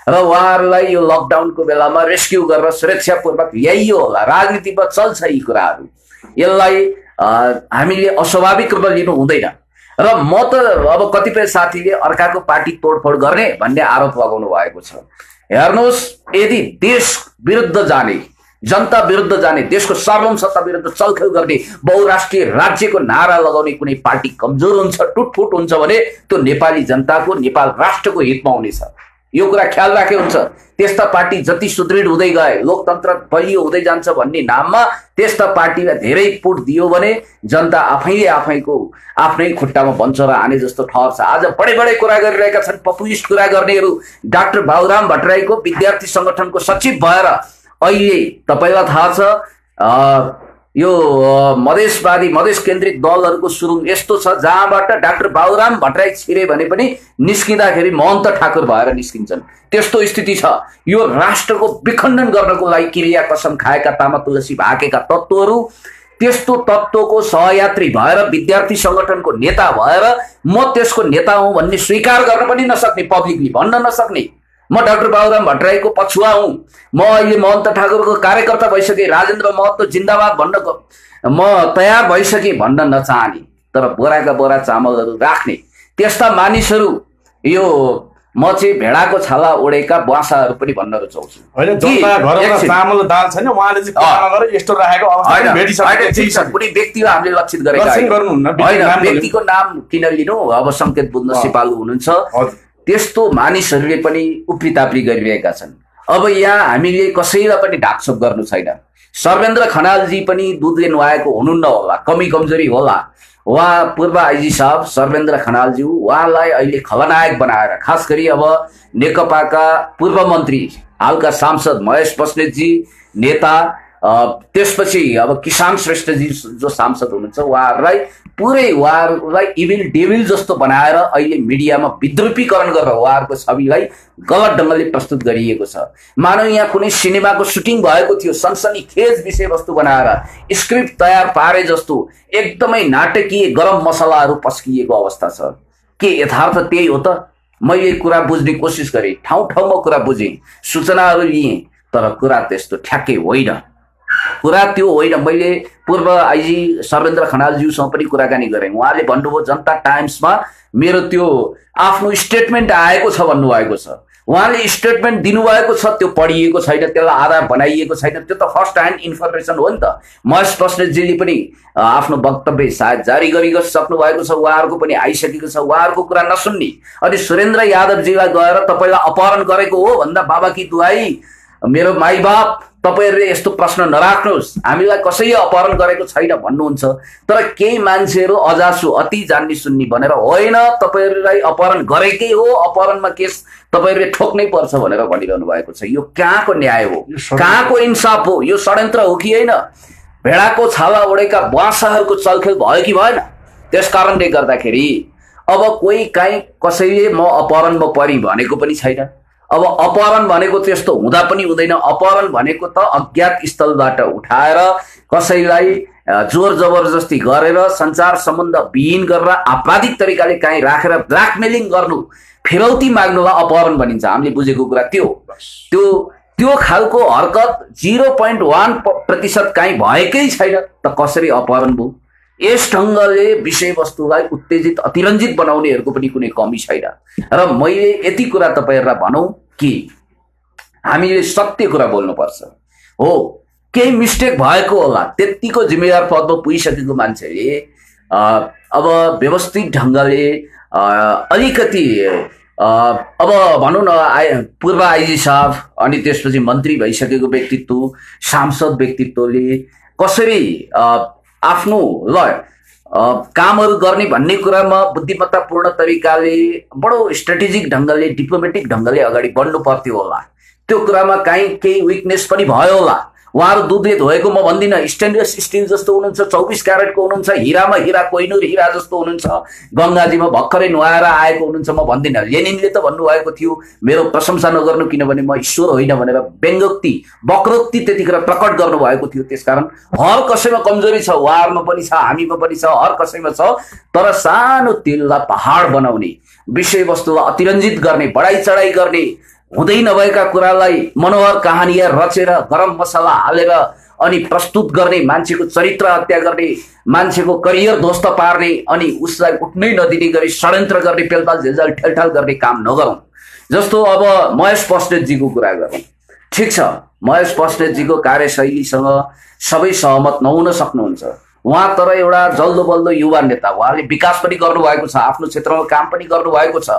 र उहाँहरूलाई यो लकडाउनको बेलामा रेस्क्यु गरेर सुरक्षापूर्वक ल्याइयो होला। राजनीतिमा चल्छ यी कुराहरू, यसलाई हामीले अस्वाभाविक रूपमा लिनु हुँदैन। र म त अब कतिपय साथीले अर्काको पार्टी तोडफोड गर्ने भन्ने आरोप लगाउनु भएको छ। हेर्नुस्, यदि देश विरुद्ध जाने, जनता विरुद्ध जाने, देश को सार्वभौम सत्ता विरुद्ध चलखेल गर्ने, बहुराष्ट्रिय राज्य को नारा लगाउने कुनै पार्टी कमजोर हुन्छ, टुटफुट हुन्छ भने त्यो नेपाली जनता को, नेपाल राष्ट्र को हितमा हुनेछ। यो कुरा ख्याल राखे हुन्छ। त्यस्ता पार्टी जति सुदृढ हुँदै गए, लोकतन्त्र बलियो हुँदै जान्छ भन्ने नाममा त्यस्ता पार्टीमा धेरै पुट दियो भने जनता आफैले आफैको आफ्नै खुट्टामा बन्छ र आने जस्तो ठहर छ। आज बडे बडे कुरा गरिरहेका छन् पपुलिस्ट कुरा गर्नेहरू। डाक्टर बाबुराम भट्टराईको विद्यार्थी संगठनको सचिव भएर अहिले तपाईलाई थाहा छ, यो मधेसवादी मधेस केन्द्रित दलहरुको सुरुङ यस्तो छ जहाँबाट डाक्टर बाबुराम भट्टराई छिरे भने पनि निस्किँदाखेरि महंत ठाकुर भएर निस्किन्छन्। त्यस्तो स्थिति छ। यो राष्ट्रको विखण्डन गर्नको लागि क्रिया कसम खाएका तामा तुलसी भाकेका तत्त्वहरु, त्यस्तो तत्त्वको सहयात्री भएर विद्यार्थी संगठनको नेता भएर म त्यसको नेता हुँ भन्ने स्वीकार गर्न पनि नसक्ने, पब्लिकली भन्न नसक्ने, म डाक्टर बाबुराम भट्टराई को पछुआ हूं, म अहिले महंत ठाकुर को कार्यकर्ता भइसके, राजेन्द्र महतो जिन्दाबाद भन्न म तयार भइसके भन्न नचाहने, तर बोरा का बोरा चामलहरु राख्ने त्यस्ता मानिसहरु, यो म चाहिँ भेडाको छाला ओडेका बासाहरु पनि भन्न रुचाउँछु। हैन, जनता घरमा चामल दाल छैन, उहाँले चाहिँ काम गरेर यस्तो राखेको अवस्था भेटिसकेछ। कुनै व्यक्तिलाई हामीले लक्षित गरेका हैन। व्यक्तिको नाम किन लिनु, अब संकेत बुझ्न सिपालु हुनुहुन्छ। त्यस्तो मानिसहरुले पनि उप्रिताप्री गरिरहेका छन्। अब यहाँ हामीले कसैलाई पनि ढाकछोप गर्नु छैन। सर्वेन्द्र खनाल जी पनि दूधले नुहाएको हुनुहुन्न होला, कमी कमजोरी होला। उहाँ पूर्व आइजी साहब सर्वेन्द्र खनाल जी, उहाँलाई अहिले खलनायक बनाएर, खास गरी अब नेकपाका पूर्व मन्त्री हालका सांसद महेश बस्नेत जी नेता, त्यसपछि अब किसान श्रेष्ठ जी जो सांसद हुनुहुन्छ, उहाँहरुलाई पुरै उहाँहरुलाई इभिल डेभिल जस्तो बनाएर अहिले मिडियामा विद्रूपीकरण गरेर उहाँहरुको छविलाई गलत ढंगले प्रस्तुत गरिएको छ। मानौ यहाँ कुनै सिनेमाको सुटिङ भएको थियो, सनसनीखेज विषयवस्तु बनाएर स्क्रिप्ट तयार पारे जस्तो एकदमै नाटकीय गरम मसलाहरु पस्किएको अवस्था छ। के यथार्थ त्यही हो त? मैले कुरा बुझ्ने कोसिस गरे, ठाउँ ठाउँमा कुरा बुझे, सूचनाहरु लिए, तर कुरा त्यस्तो ठ्याक्कै होइन। कुरा त्यो होइन। मैले पूर्व आइजी सर्वेन्द्र खनाल ज्यूसँग पनि कुराकानी गरेँ। उहाँले भन्नुभयो जनता टाइम्समा मेरो त्यो आफ्नो स्टेटमेन्ट आएको छ भन्नुभएको छ। उहाँले स्टेटमेन्ट दिनुभएको छ, त्यो पढिएको छैन, त्यसलाई आधार बनाइएको छैन, त्यो त फर्स्ट ह्यान्ड इन्फर्मेसन हो नि त। महेश बस्नेतजीले पनि आफ्नो वक्तव्य सायद जारी गरिसक्नु सक्नु भएको छ, उहाँहरुको पनि आइसकेको छ, उहाँहरुको कुरा नसुन्ने अनि सुरेन्द्र यादवजीलाई गएर तपाईलाई अपहरण गरेको हो भन्दा बाबा कि दुहाई मेरो माई बाप, तपाईहरुले यस्तो प्रश्न नराख्नुस्, हामीलाई कसैले अपहरण गरेको छैन भन्नुहुन्छ। तर केही मान्छेहरु अजासु अति जान्नी सुन्नी भनेर होइन, तपाईहरुलाई अपहरण गरेकै हो, अपहरणमा केस तपाईहरुले ठोक्नै पर्छ भनेर भनिरहनु भएको छ। यो कहाँको न्याय हो, कहाँको इन्साफ हो? यो षड्यन्त्र हो कि होइन? भेडाको छाला ओडेका बासाहरुको चलखेल भयो कि भएन? त्यसकारणले गर्दाखेरि अब कोही काहीँ कसैले म अपहरणमा परि भनेको पनि छैन। अब अपहरण भनेको त्यस्तो हुँदा पनि हुँदैन। अपहरण भनेको त अज्ञात स्थलबाट उठाएर कसैलाई जोर जबरजस्ती गरेर संचार सम्बन्ध विहीन गरेर आपराधिक तरिकाले काहीँ राखेर ब्ल्याकमेलिङ गर्नु, फिरौती माग्नुलाई अपहरण भनिन्छ। हामीले बुझेको कुरा त्यो त्यो त्यो खालको हरकत जीरो पोइन्ट वान प्रतिशत काहीँ भएकै छैन, त कसरी अपहरण भयो? यस ढंगले विषयवस्तुलाई उत्तेजित अतिरञ्जित बनाउनेहरुको पनि कुनै कमी छैन। र मैले यति कुरा तपाईहरुलाई भनौं कि हामीले सत्य कुरा बोल्नुपर्छ। हो, केही मिस्टेक भएको होला, त्यतिको जिम्मेवार पदमा पुगिसकेको मान्छेले अब व्यवस्थित ढंगले अलिकति अब भनौं न, पूर्व आइजी साहब अनि त्यसपछि मन्त्री भइसकेको व्यक्तित्व, सांसद व्यक्तित्वले कसरी आफ्नो ल कामहरु गर्ने भन्ने कुरामा बुद्धिमत्तापूर्ण तरिकाले, बडो स्ट्रेटेजिक ढंगले, डिप्लोमेटिक ढंगले अगाडि बढ्नु पर्थ्यो होला। त्यो कुरामा काहीँ केही विकनेस पनि भयो होला। उहाँहरु दुधले धोएको म भन्दिन, स्टेनलेस स्टील जस्तो हुनुहुन्छ, चौबिस क्यारेटको हुनुहुन्छ, हीरामा हीरा, कोइनूर हीरा जस्तो हुनुहुन्छ, गंगाजीमा भक्करै नुहाएर आएको हुनुहुन्छ म भन्दिन। लेनिनले त भन्नुभएको थियो मेरो प्रशंसा नगर्नु, किनभने म ईश्वर होइन भनेर व्यङ्गोक्ति वक्रोक्ति त्यतिखेर प्रकट गर्नु भएको थियो। त्यसकारण हर कसैमा कमजोरी छ, उहाँहरुमा पनि छ, हामीमा पनि छ, हर कसैमा छ। तर सानो तिललाई पहाड बनाउने, विषयवस्तुलाई अतिरञ्जित गर्ने, बढाई चढाई गर्ने, हुँदै नभएका कुरालाई मनोहर कहानी रचेर गरम मसला हालेर अनि प्रस्तुत गर्ने, मान्छेको चरित्र हत्या गर्ने, मान्छेको करियर ध्वस्त पार्ने अनि उसलाई उठ्नै नदिने गरी षड्यन्त्र गर्ने, पेलपाल झेलझाल ठेलठाल गर्ने काम नगरौं। जस्तो अब महेश बस्नेत जी को कुरा गरौँ। ठीक छ, महेश बस्नेत जी को कार्यशैलीसँग सबै सहमत नहुन सक्नुहुन्छ उहाँ, तर एउटा जल्दो बल्दो युवा नेता, उहाँले विकास पनि गर्नुभएको छ, आफ्नो क्षेत्रमा काम पनि गर्नुभएको छ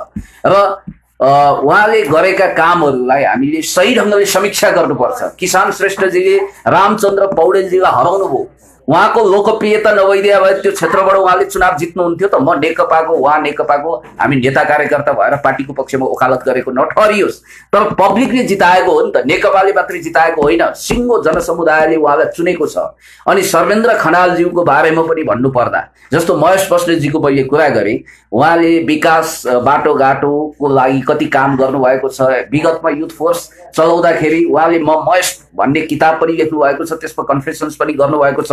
र उहाँले गरेका कामहरूलाई हामीले सही ढङ्गले समीक्षा गर्नुपर्छ। किसान श्रेष्ठजीले रामचन्द्र पौडेलजीलाई हराउनु भयो, उहाँको लोकप्रियता नभइदिए भए त्यो क्षेत्रबाट उहाँले चुनाव जित्नुहुन्थ्यो त। म नेकपाको उहाँ नेकपाको हामी नेता कार्यकर्ता भएर पार्टीको पक्षमा ओकालत गरेको नठहरियोस्, तर पब्लिकले जिताएको हो नि त, नेकपाले मात्रै जिताएको होइन, सिङ्गो जनसमुदायले उहाँलाई चुनेको छ। अनि सर्वेन्द्र खनाल ज्यूको बारेमा पनि भन्नुपर्दा जस्तो महेश बस्नेतजीको मैले कुरा गरेँ, उहाँले विकास बाटोघाटोको लागि कति काम गर्नुभएको छ। विगतमा युथ फोर्स चलाउँदाखेरि उहाँले म महेश भन्ने किताब पनि लेख्नु भएको छ, त्यसमा कन्फेसन्स पनि गर्नुभएको छ,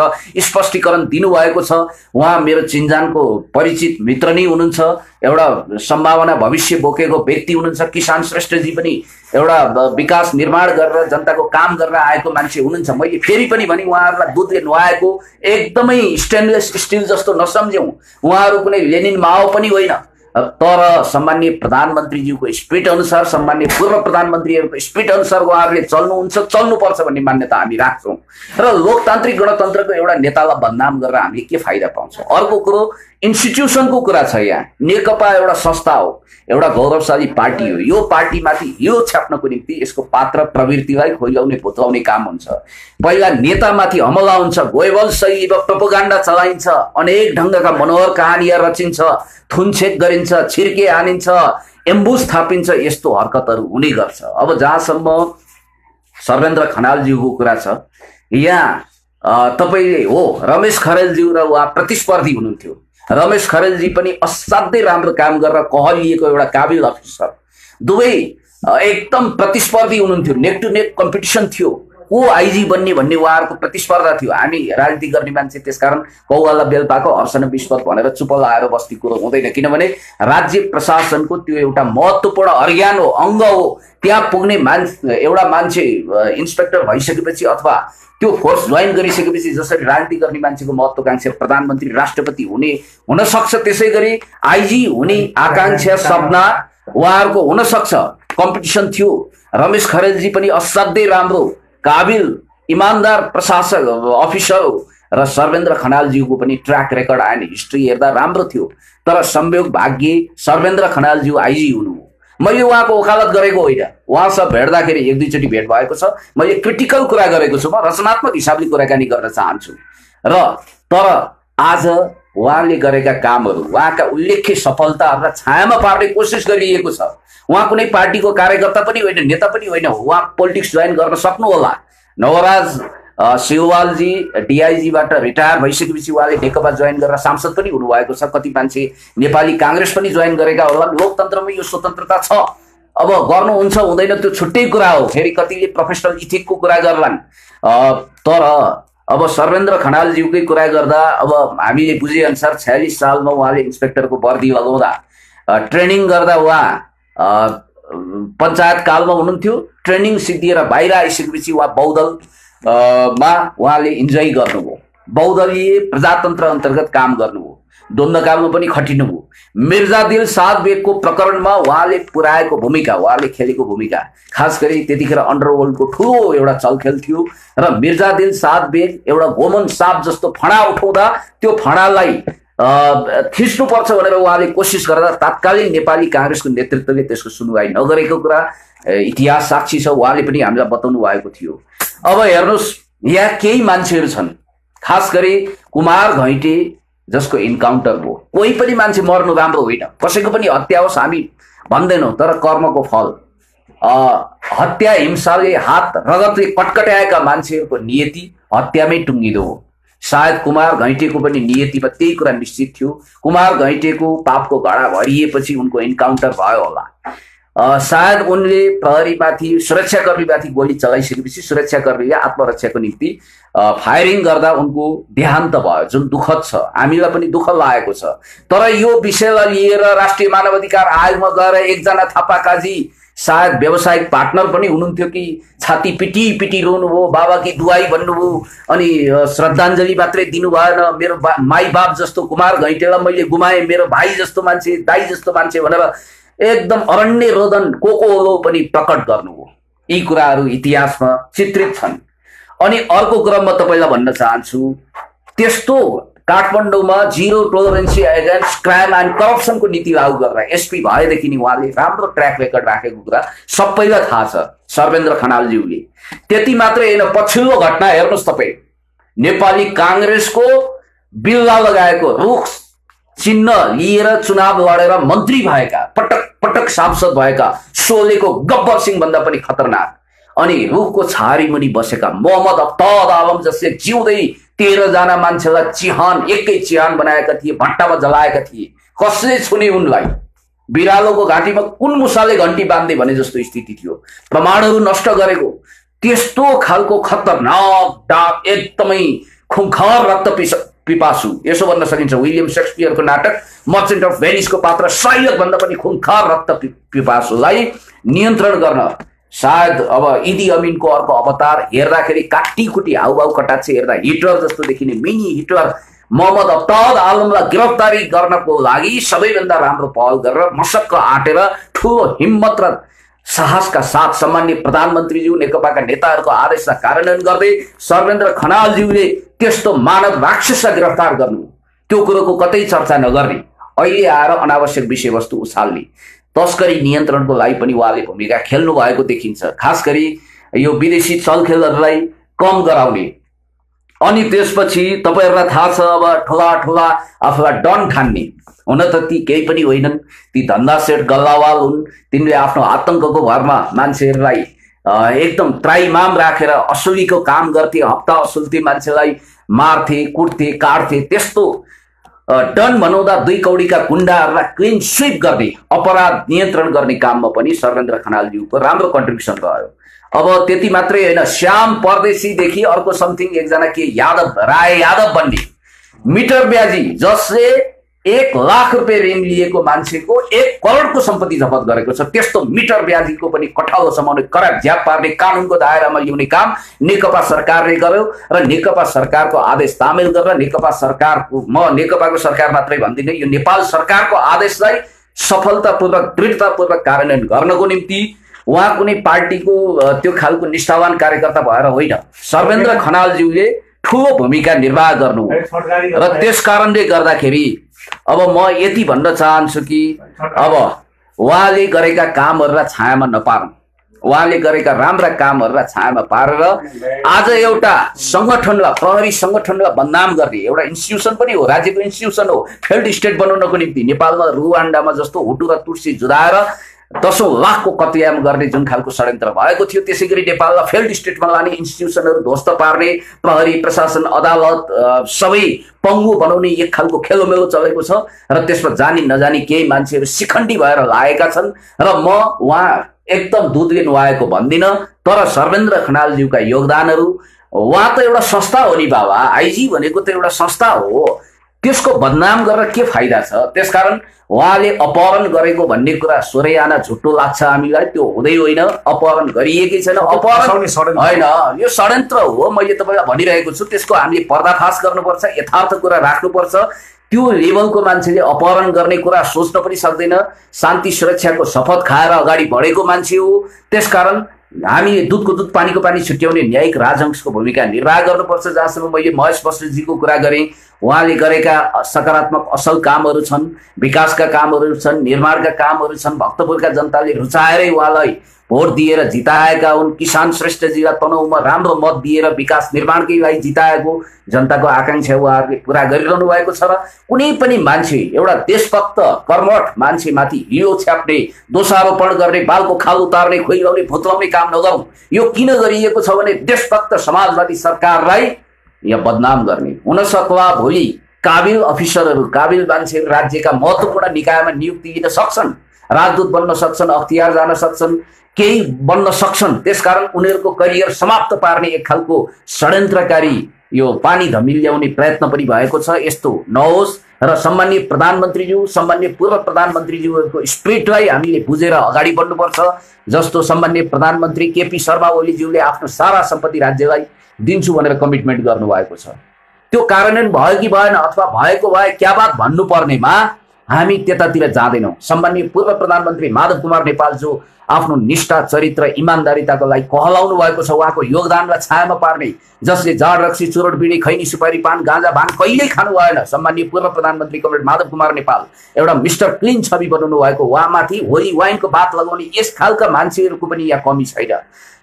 स्पष्टीकरण दिनुभएको छ। उहाँ मेरो चिन्जानको परिचित मित्र नै हुनुहुन्छ, एउटा सम्भावना भविष्य बोकेको व्यक्ति हुनुहुन्छ। किसान श्रेष्ठजी पनि एउटा विकास निर्माण गरेर जनताको काम गर्न आएको मान्छे हुनुहुन्छ। मैले फेरि पनि भने उहाँहरूलाई दुधले नुहाएको एकदमै स्टेनलेस स्टिल जस्तो नसम्झौँ, उहाँहरू कुनै लेनिन माओ पनि होइन। तर सम्माननीय प्रधानमन्त्रीज्यूको स्पिच अनुसार, सम्माननीय पूर्व प्रधानमन्त्रीहरूको स्पिच अनुसार उहाँहरूले चल्नुहुन्छ, चल्नुपर्छ भन्ने मान्यता हामी राख्छौँ र लोकतान्त्रिक गणतन्त्रको एउटा नेतालाई बदनाम गरेर हामीले के फाइदा पाउँछौँ। अर्को कुरो इन्स्टिट्युसनको कुरा छ। यहाँ नेकपा एउटा संस्था हो, एउटा गौरवशाली पार्टी हो। यो पार्टीमाथि यो छाप्नको निम्ति यसको पात्र प्रवृत्तिलाई खोल्याउने भुत्लाउने काम हुन्छ। पहिला नेतामाथि हमला हुन्छ, गोइबल शैलीमा प्रोपोगण्डा चलाइन्छ, अनेक ढङ्गका मनोहर कहानीहरू रचिन्छ, थुनछेक गरिन्छ, छिर्के हानिन्छ, एम्बुस थापिन्छ, यस्तो हरकतहरू हुने गर्छ। अब जहाँसम्म सर्वेन्द्र खनालज्यूको कुरा छ, यहाँ तपाईँले हो रमेश खरेलज्यू र उहाँ प्रतिस्पर्धी हुनुहुन्थ्यो। रमेश खरेलजी पनि असाध्यै राम्रो काम गरेर कहलिएको एउटा काबिल अफिसर, दुवै एकदम प्रतिस्पर्धी हुनुहुन्थ्यो। नेक टु नेक कम्पिटिसन थियो, को आइजी बन्ने भन्ने उहाँहरूको प्रतिस्पर्धा थियो। हामी राजनीति गर्ने मान्छे त्यसकारण कौवाला बेल पाएको हर्सन विस्पत भनेर चुप लाएर बस्ने कुरो हुँदैन, किनभने राज्य प्रशासनको त्यो एउटा महत्त्वपूर्ण अर्ग्यान हो, अङ्ग हो। त्यहाँ पुग्ने मान्छे एउटा मान्छे इन्स्पेक्टर भइसकेपछि अथवा त्यो फोर्स जोइन गरिसकेपछि जसरी राजनीति गर्ने मान्छेको महत्वाकांक्षा प्रधानमन्त्री राष्ट्रपति हुने हुन सक्छ, त्यसै गरी आइजी हुने आकांक्षा सपना उहाँहरूको हुन सक्छ। कम्पिटिसन थियो। रमेश खरेलजी पनि असाध्यै राम्रो काबिल इमानदार प्रशासक अफिसर हो र सर्वेन्द्र खनालज्यूको पनि ट्र्याक रेकर्ड एन्ड हिस्ट्री हेर्दा राम्रो थियो, तर संयोग भाग्य सर्वेन्द्र खनालज्यू आइजी हुनु। मैले उहाँको ओकालत गरेको होइन, उहाँसँग भेट्दाखेरि एक दुईचोटि भेट भएको छ, मैले क्रिटिकल कुरा गरेको छु। म रचनात्मक हिसाबले कुराकानी गर्न चाहन्छु र तर आज उहाँले गरेका कामहरू, उहाँका उल्लेख्य सफलताहरूलाई छायामा पार्ने कोसिस गरिएको छ। उहाँ कुनै पार्टीको कार्यकर्ता पनि होइन, नेता पनि होइन, उहाँ पोलिटिक्स जोइन गर्न सक्नुहोला। नवराज शिववालजी डिआइजीबाट रिटायर भइसकेपछि उहाँले नेकपा जोइन गरेर सांसद पनि हुनुभएको छ। कति मान्छे नेपाली कांग्रेस पनि जोइन गरेका होला। लोकतन्त्रमा यो स्वतन्त्रता छ। अब गर्नुहुन्छ हुँदैन त्यो छुट्टै कुरा हो, फेरि कतिले प्रोफेसनल इथिकको कुरा गर्लान्। तर अब सर्वेन्द्र खनालज्यूकै कुरा गर्दा अब हामीले बुझेअनुसार छयालिस सालमा उहाँले इन्स्पेक्टरको वर्दी लगाउँदा ट्रेनिङ गर्दा उहाँ पञ्चायत कालमा हुनुहुन्थ्यो। ट्रेनिङ सिद्धिएर बाहिर आइसकेपछि उहाँ बहुदल मा उहाँले इन्जोय गर्नुभयो, बहुदलीय प्रजातन्त्र अन्तर्गत काम गर्नुभयो, द्वन्द्वकालमा पनि खटिनुभयो। मिर्जा दिलशाद बेगको प्रकरणमा उहाँले पुर्याएको भूमिका, उहाँले खेलेको भूमिका, खास गरी त्यतिखेर अन्डरवर्ल्डको ठुलो एउटा चलखेल थियो र मिर्जा दिलशाद बेग एउटा गोमन साप जस्तो फणा उठाउँदा त्यो फणालाई खिच्नुपर्छ भनेर उहाँले कोसिस गर्दा तात्कालीन नेपाली काङ्ग्रेसको नेतृत्वले त्यसको सुनवाई नगरेको कुरा इतिहास साक्षी छ, उहाँले पनि हामीलाई बताउनु भएको थियो। अब हेर्नुहोस्, यहाँ केही मान्छेहरू छन्, खास गरी कुमार घैंटे जसको इन्काउन्टर हो। कोही पनि मान्छे मर्नु राम्रो होइन, कसैको पनि हत्या होस् हामी भन्दैनौँ, तर कर्मको फल हत्या हिंसाले हात रगतले कटकट्याएका मान्छेहरूको नियति हत्यामै टुङ्गिदो हो। सायद कुमार घैंटेको पनि नियतिमा त्यही कुरा निश्चित थियो। कुमार घैंटेको पापको घडा भरिएपछि उनको इन्काउन्टर भयो होला। सायद उनले प्रहरीमाथि सुरक्षाकर्मीमाथि गोली चलाइसकेपछि सुरक्षाकर्मीले आत्मरक्षाको निम्ति फायरिङ गर्दा उनको देहान्त भयो, जुन दुःखद छ, हामीलाई पनि दुःख लागेको छ। तर यो विषयलाई लिएर राष्ट्रिय मानवाधिकार आयोगमा गएर एकजना थापाकाजी, सायद व्यावसायिक पार्टनर पनि हुनुहुन्थ्यो कि, छाती पिटी पिटी रोनुभयो, बाबा कि दुवाई भन्नुभयो, अनि श्रद्धाञ्जली मात्रै दिनु भएन। मेरो बा, माई बाप जस्तो कुमार घैंटेलाई मैले गुमाएँ, मेरो भाइ जस्तो मान्छे, दाई जस्तो मान्छे भनेर एकदम अरण्य रोदन कोकोलो पनि प्रकट गर्नु हो। यी कुराहरू इतिहासमा चित्रित छन्। अनि अर्को क्रम म तपाईलाई भन्न चाहन्छु, त्यस्तो काठमाडौँमा zero tolerance against crime and करप्सनको नीति लागू गरेर एसपी भएदेखि नि उहाँले राम्रो ट्र्याक रेकर्ड राखेको कुरा सबैलाई थाहा छ सर्वेन्द्र खनालज्यूले। त्यति मात्रै हैन, पछिल्लो घटना हेर्नुस् तपाई, नेपाली कांग्रेसको बिल्ला लगाएको रुख चिन्ह लिएर चुनाव लडेर मन्त्री भएका, पटक पटक सांसद भएका सोलेको गब्बर सिंह भन्दा पनि खतरनाक, अनि रुखको छारी मुनि बसेका मोहम्मद अब्ताद आलम जसले जिउँदै तेह्र जना मान्छेलाई चिहान एकै चिहान बनाएका थिए, भट्टामा जलाएका थिए, कसले छुने उनलाई, बिरालोको घाँटीमा कुन मुसाले घण्टी बाँध्ने भने जस्तो स्थिति थियो, प्रमाणहरू नष्ट गरेको त्यस्तो खालको खतरनाक डाक एकदमै खुंखार रक्तपिस पिपासु। यसो भन्न सकिन्छ विलियम शेक्सपियर को नाटक मर्चेन्ट अफ भेनिस को पात्र सहायक भन्दा पनि खुंखार रक्त पिपासुलाई नियन्त्रण गर्न सायद अब इदी अमीन को अर्को अवतार हेर्दाखेरि काटीकुटी हाउभाउ कटाक्ष हेर्दा हिटलर जस्तो देखिने मिनी हिटलर मोहम्मद अब्ताद आलमलाई गिरफ्तारी गर्नको लागि सबैभन्दा राम्रो पहल गरेर मशक्क आटेर ठूलो हिम्मत र साहसका साथ सम्माननीय प्रधानमन्त्रीज्यू नेकपाका नेताहरूको आदेशलाई कार्यान्वयन गर्दै सर्वेन्द्र खनालज्यूले त्यस्तो मानव राक्षसलाई गिरफ्तार गर्नु, त्यो कुरोको कतै चर्चा नगर्ने, अहिले आएर अनावश्यक विषयवस्तु उछाल्ने, तस्करी नियन्त्रणको लागि पनि उहाँले भूमिका खेल्नु भएको देखिन्छ, खास गरी यो विदेशी चलखेलहरूलाई कम गराउने। अनि त्यसपछि तपाईहरुलाई थाहा छ अब ठुला ठुला आफूलाई डन ठान्ने, हुन त ती केही पनि होइनन्, ती धन्दासेठ गल्लावाल हुन्, तिनले आफ्नो आतंकको भरमा मान्छेहरुलाई एकदम त्राईमाम राखेर असुलीको काम गर्थे, हप्ता असुल्थे मान्छेलाई मार्थे, कुट्थे, काट्थे, त्यस्तो डन बनाउँदा दुई कौडीका गुण्डाहरुलाई क्लिन स्वीप गर्ने, अपराध नियन्त्रण गर्ने काममा पनि सर्वेन्द्र खनालज्यूको राम्रो कन्ट्रिब्युसन रह्यो। अब त्यति मात्रै हैन, श्याम परदेशी देखि अर्को समथिङ एकजना के यादव राय यादव भन्ने मिटर ब्याजी जसले एक लाख रुपैयाँ ऋण लिएको मान्छेको एक करोडको सम्पत्ति जफत गरेको छ, त्यस्तो मिटर ब्याजीको पनि कठालो समाउने, कराप झ्याप पार्ने, कानुनको दायरामा ल्याउने काम नेकपा सरकारले गर्यो र नेकपा सरकारको आदेश तामेल गरेर नेकपा सरकारको म नेकपाको सरकार मात्रै भन्दिनँ, यो नेपाल सरकारको आदेशलाई सफलतापूर्वक दृढतापूर्वक कार्यान्वयन गर्नको निम्ति उहाँ कुनै पार्टीको त्यो खालको निष्ठावान कार्यकर्ता भएर होइन, सर्वेन्द्र खनालज्यूले ठूलो भूमिका निर्वाह गर्नु र त्यसकारणले गर्दाखेरि अब म यति भन्न चाहन्छु कि अब उहाँले गरेका कामहरुलाई छायामा नपार्नु, उहाँले गरेका राम्रा कामहरुलाई छायामा पारेर आज एउटा संगठनलाई प्रहरी संगठनलाई बदनाम गर्ने, एउटा इन्स्टिट्युसन पनि हो, राज्यको इन्स्टिट्युसन हो, फेल्ड स्टेट बनाउनको निम्ति नेपालमा रुवान्डामा जस्तो हुटु र तुर्सी जुदाएर दसौं लाखको कत्याम गर्ने जुन खालको षड्यन्त्र भएको थियो, त्यसैगरी नेपाललाई फेल्ड स्टेटमा लाने, इन्स्टिट्युसनहरू ध्वस्त पार्ने, प्रहरी प्रशासन अदालत सबै पङ्गु बनाउने एक खालको खेलोमेलो चलेको छ र त्यसमा जानी नजानी केही मान्छेहरू शिखण्डी भएर लागेका छन् र म उहाँ एकदम दुधले नुहाएको भन्दिन, तर सर्वेन्द्र खनालज्यूका योगदानहरू, उहाँ त एउटा संस्था हो नि बाबा, आइजी भनेको त एउटा संस्था हो, त्यसको बदनाम गरेर के फाइदा छ, त्यसकारण उहाँले अपहरण गरेको भन्ने कुरा सोरे आना झुटो लाग्छ हामीलाई, त्यो हुँदै होइन, अपहरण गरिएकै छैन, अपहरण होइन, यो षड्यन्त्र हो, मैले तपाईँलाई भनिरहेको छु, त्यसको हामीले पर्दाफास गर्नुपर्छ, यथार्थ कुरा राख्नुपर्छ, त्यो लेभलको मान्छेले अपहरण गर्ने कुरा सोच्न पनि सक्दैन, शान्ति सुरक्षाको शपथ खाएर अगाडि बढेको मान्छे हो, त्यसकारण हामी दुधको दुध पानीको पानी छुट्याउने न्यायिक राजहंसको भूमिका निर्वाह गर्नुपर्छ। जहाँसम्म मैले महेश बस्नेतजीको कुरा गरेँ, उहाँले गरेका सकारात्मक असल कामहरू छन्, विकासका कामहरू छन्, निर्माणका कामहरू छन्, भक्तपुरका जनताले रुचाएरै उहाँलाई भोट दिएर जिताएका हुन्, किसान श्रेष्ठजीलाई तनहुमा राम्रो मत दिएर विकास निर्माणकै लागि जिताएको जनताको आकांक्षा उहाँहरूले पूरा गरिरहनु भएको छ र कुनै पनि मान्छे एउटा देशभक्त कर्मठ मान्छेमाथि हिलो छ्याप्ने, दोषारोपण गर्ने, बालको खाल उतार्ने, खोइलाउने, भुत्लाउने काम नगरौँ। यो किन गरिएको छ भने देशभक्त समाजवादी सरकारलाई यहाँ बदनाम गर्ने, हुन सक्ला भोलि काबिल अफिसरहरू, काबिल मान्छेहरू राज्यका महत्त्वपूर्ण निकायमा नियुक्ति लिन सक्छन्, राजदूत बन्न सक्छन्, अख्तियार जान सक्छन्, केही बन्न सक्छन्, त्यसकारण उनीहरूको करियर समाप्त पार्ने एक खालको षड्यन्त्रकारी यो पानी धमिल्याउने प्रयत्न पनि भएको छ। यस्तो नहोस् र सम्माननीय प्रधानमन्त्रीज्यू, सम्माननीय पूर्व प्रधानमन्त्रीज्यूहरूको स्पिरिटलाई हामीले बुझेर अगाडि बढ्नुपर्छ। जस्तो सम्माननीय प्रधानमन्त्री केपी शर्मा ओलीज्यूले आफ्नो सारा सम्पत्ति राज्यलाई दिन्छु भनेर कमिटमेन्ट गर्नुभएको छ, त्यो कार्यान्वयन भयो कि भएन अथवा भएको भए क्या बात भन्नुपर्नेमा हामी त्यतातिर जादैनौं। सम्माननीय पूर्व प्रधानमन्त्री माधव कुमार नेपाल जो आफ्नो निष्ठा चरित्र इमानदारीताको लागि कहलाउनु भएको छ, उहाँको योगदानलाई छायामा पार्ने, जसले जाड रक्सी चुरोट बिडी खैनी सुपारी पान गांजा भाङ कहिल्यै खानु भएन सम्माननीय पूर्व प्रधानमन्त्री कमरेड माधव कुमार नेपाल एउटा मिस्टर क्लीन छवि बनाउनु भएको, उहाँमाथि होली वाइनको बात लगाउने यस खालका मान्छेहरुको पनि यहाँ कमी छैन।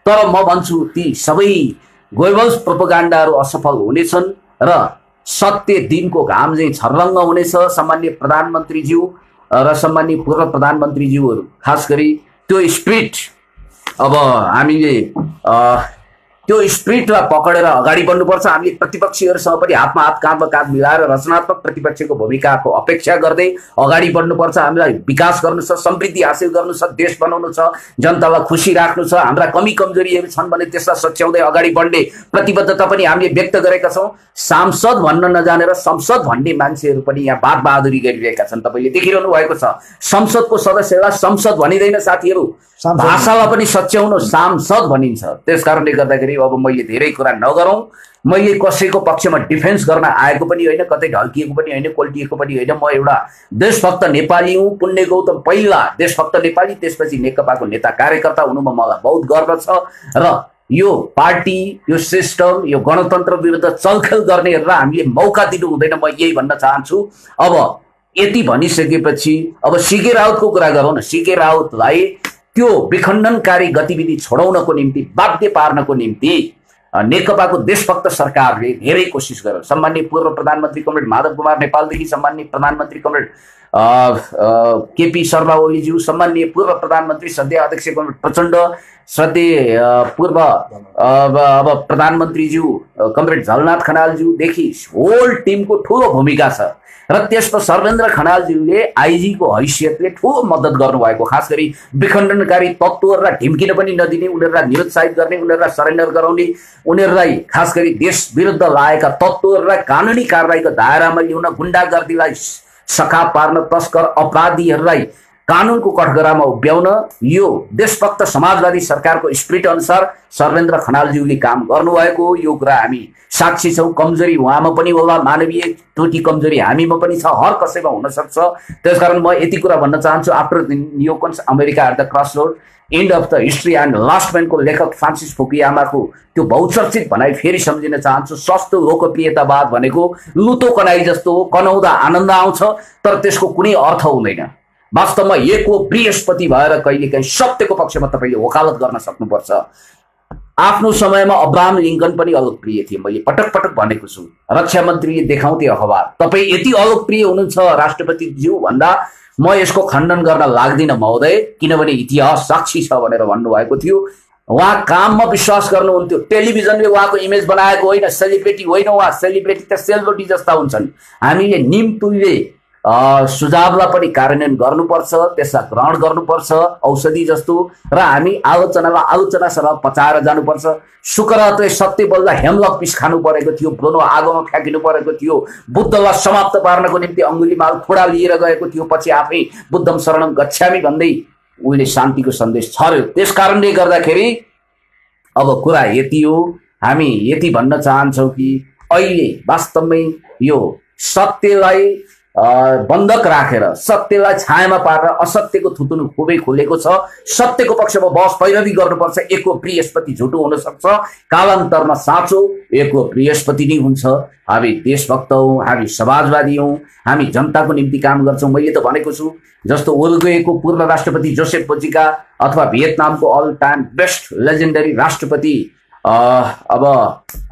तर म भन्छु ती सबै गोइबल्स प्रोपगेन्डाहरु असफल हुनेछन् र सत्य दिनको घाम चाहिँ छर्लङ्ग हुनेछ। सम्माननीय प्रधानमन्त्री ज्यू र सम्माननीय पूर्व प्रधानमन्त्री ज्यूहरु खास गरी त्यो स्पिरिट, अब हामीले त्यो स्पिरिटलाई पकडेर अगाडि बढ्नुपर्छ। हामीले प्रतिपक्षीहरुसँग पनि हातमा हात काँधमा काँध मिलाएर रचनात्मक प्रतिपक्षको भूमिकाको अपेक्षा गर्दै अगाडि बढ्नुपर्छ। हामीलाई विकास गर्नु छ, समृद्धि हासिल गर्नु छ, देश बनाउनु छ, जनतालाई खुशी राख्नु छ। हाम्रा कमी कमजोरीहरु छन् भने त्यसलाई सच्याउँदै अगाडि बढ्ने प्रतिबद्धता पनि हामीले व्यक्त गरेका छौं। सांसद भन्न नजानेर संसद भन्ने मान्छेहरु पनि यहाँ बादबहादुरी गरिरहेका छन्। तपाईले देखिरहनु भएको छ, संसदको सदस्यलाई संसद भनिदैन साथीहरु, भाषालाई पनि सच्याउनु सांसद भनिन्छ। त्यसकारणले गर्दाखेरि अब मैले धेरै कुरा नगरौं। मैले कसैको पक्षमा डिफेन्स गर्न आएको पनि होइन, कतै ढल्किएको पनि होइन, कोल्टिएको पनि होइन। म एउटा देशभक्त नेपाली हुँ। पुण्य गौतम पहिला देशभक्त नेपाली, त्यसपछि नेकपाको नेता कार्यकर्ता हुनुमा मलाई बहुत गर्व छ। र यो पार्टी, यो सिस्टम, यो गणतन्त्र विरुद्ध चलखेल गर्नेहरूलाई हामीले मौका दिनु हुँदैन, म यही भन्न चाहन्छु। अब यति भनिसकेपछि अब सीके राउतको कुरा गरौँ न। सीके राउतलाई त्यो विखण्डनकारी गतिविधि छोडाउनको निम्ति, बाध्य पार्नको निम्ति नेकपाको देशभक्त सरकारले धेरै कोसिस गर्यो। सम्माननीय पूर्व प्रधानमन्त्री कमरेड माधव कुमार नेपालदेखि सम्माननीय प्रधानमन्त्री कमरेड केपी शर्मा ओलीज्यू, सम्माननीय पूर्व प्रधानमन्त्री सद्य अध्यक्ष कमरेड प्रचंड, सद्य पूर्व अब प्रधानमन्त्रीज्यू कमरेड झलनाथ खनालज्यूदेखि होल टिमको ठूलो भूमिका छ। र त्यसपछि सर्वेन्द्र खनालज्यूले आइजीको हैसियतले ठूलो मद्दत गर्नुभएको, खास गरी विखण्डनकारी तत्त्वहरूलाई ढिम्किन पनि नदिने, उनीहरूलाई निरुत्साहित गर्ने, उनीहरूलाई सरेन्डर गराउने, उनीहरूलाई खास गरी देश विरुद्ध लागेका तत्त्वहरूलाई कानुनी कारबाहीको दायरामा ल्याउन, गुण्डागर्दीलाई सखा पार्न, तस्कर अपराधीहरूलाई कानुनको कठघरामा उभ्याउन यो देशभक्त समाजवादी सरकारको स्पिरिट अनुसार सर्वेन्द्र खनालज्यूले काम गर्नुभएको यो कुरा हामी साक्षी छौं। कमजोरी उहाँमा पनि होला, मानवीय त्रुटि कमजोरी हामीमा पनि छ, हर कसैमा हुन सक्छ। त्यसकारण म यति कुरा भन्न चाहन्छु, after the neocons America at the crossroads, end of the history and last म्यानको लेखक फ्रान्सिस फुकुयामाको त्यो बहुचर्चित भनाइ फेरि सम्झिन चाहन्छु। सस्तो लोकप्रियतावाद भनेको लुतो कनाई जस्तो हो, कनाउँदा आनन्द आउँछ तर त्यसको कुनै अर्थ हुँदैन। वास्तवमा एक हो बृहस्पति भएर कहिलेकाहीँ सत्यको पक्षमा तपाईँले वकालत गर्न सक्नुपर्छ। आफ्नो समयमा अब्राहम लिंकन पनि अलोकप्रिय थिए, मैले पटक पटक भनेको छु। रक्षा मन्त्रीले देखाउँथे अखबार, तपाईँ यति अलोकप्रिय हुनुहुन्छ राष्ट्रपतिज्यू भन्दा म यसको खण्डन गर्न लाग्दिनँ महोदय, किनभने इतिहास साक्षी छ भनेर भन्नुभएको थियो। उहाँ काममा विश्वास गर्नुहुन्थ्यो। टेलिभिजनले उहाँको इमेज बनाएको होइन, सेलिब्रेटी होइन उहाँ, सेलिब्रेटी त सेलरोटी जस्ता हुन्छन्। हामीले निम्तुले सुझावलाई पनि कार्यान्वयन गर्नुपर्छ, त्यसलाई ग्रहण गर्नुपर्छ औषधि जस्तो, र हामी आलोचनालाई आलोचनासँग पचाएर जानुपर्छ। सुकरातले सत्य बोल्दा हेमलक पिस खानु परेको थियो, ब्रोनो आगोमा फ्याँकिनु परेको थियो, बुद्धलाई समाप्त पार्नको निम्ति अङ्गुलीमाल खुडा लिएर गएको थियो, पछि आफै बुद्धम शरणम गच्छामी भन्दै उनले शान्तिको सन्देश छर्यो। त्यस कारणले गर्दाखेरि अब कुरा यति हो, हामी यति भन्न चाहन्छौँ कि अहिले वास्तवमै यो सत्यलाई बन्धक राखेर, सत्यलाई छायामा पारेर असत्यको थुतुनु खुबै खुलेको छ। सत्यको पक्षमा बहस पैरवी गर्नुपर्छ। एकको बृहस्पति झुटो हुनसक्छ, कालान्तरमा साँचो एकको बृहस्पति नै हुन्छ। हामी देशभक्त हौँ, हामी समाजवादी हौँ, हामी जनताको निम्ति काम गर्छौँ। मैले त भनेको छु, जस्तो उर्गेको पूर्व राष्ट्रपति जोसेफ पोजिका अथवा भियतनामको अल टाइम बेस्ट लेजेन्डरी राष्ट्रपति अब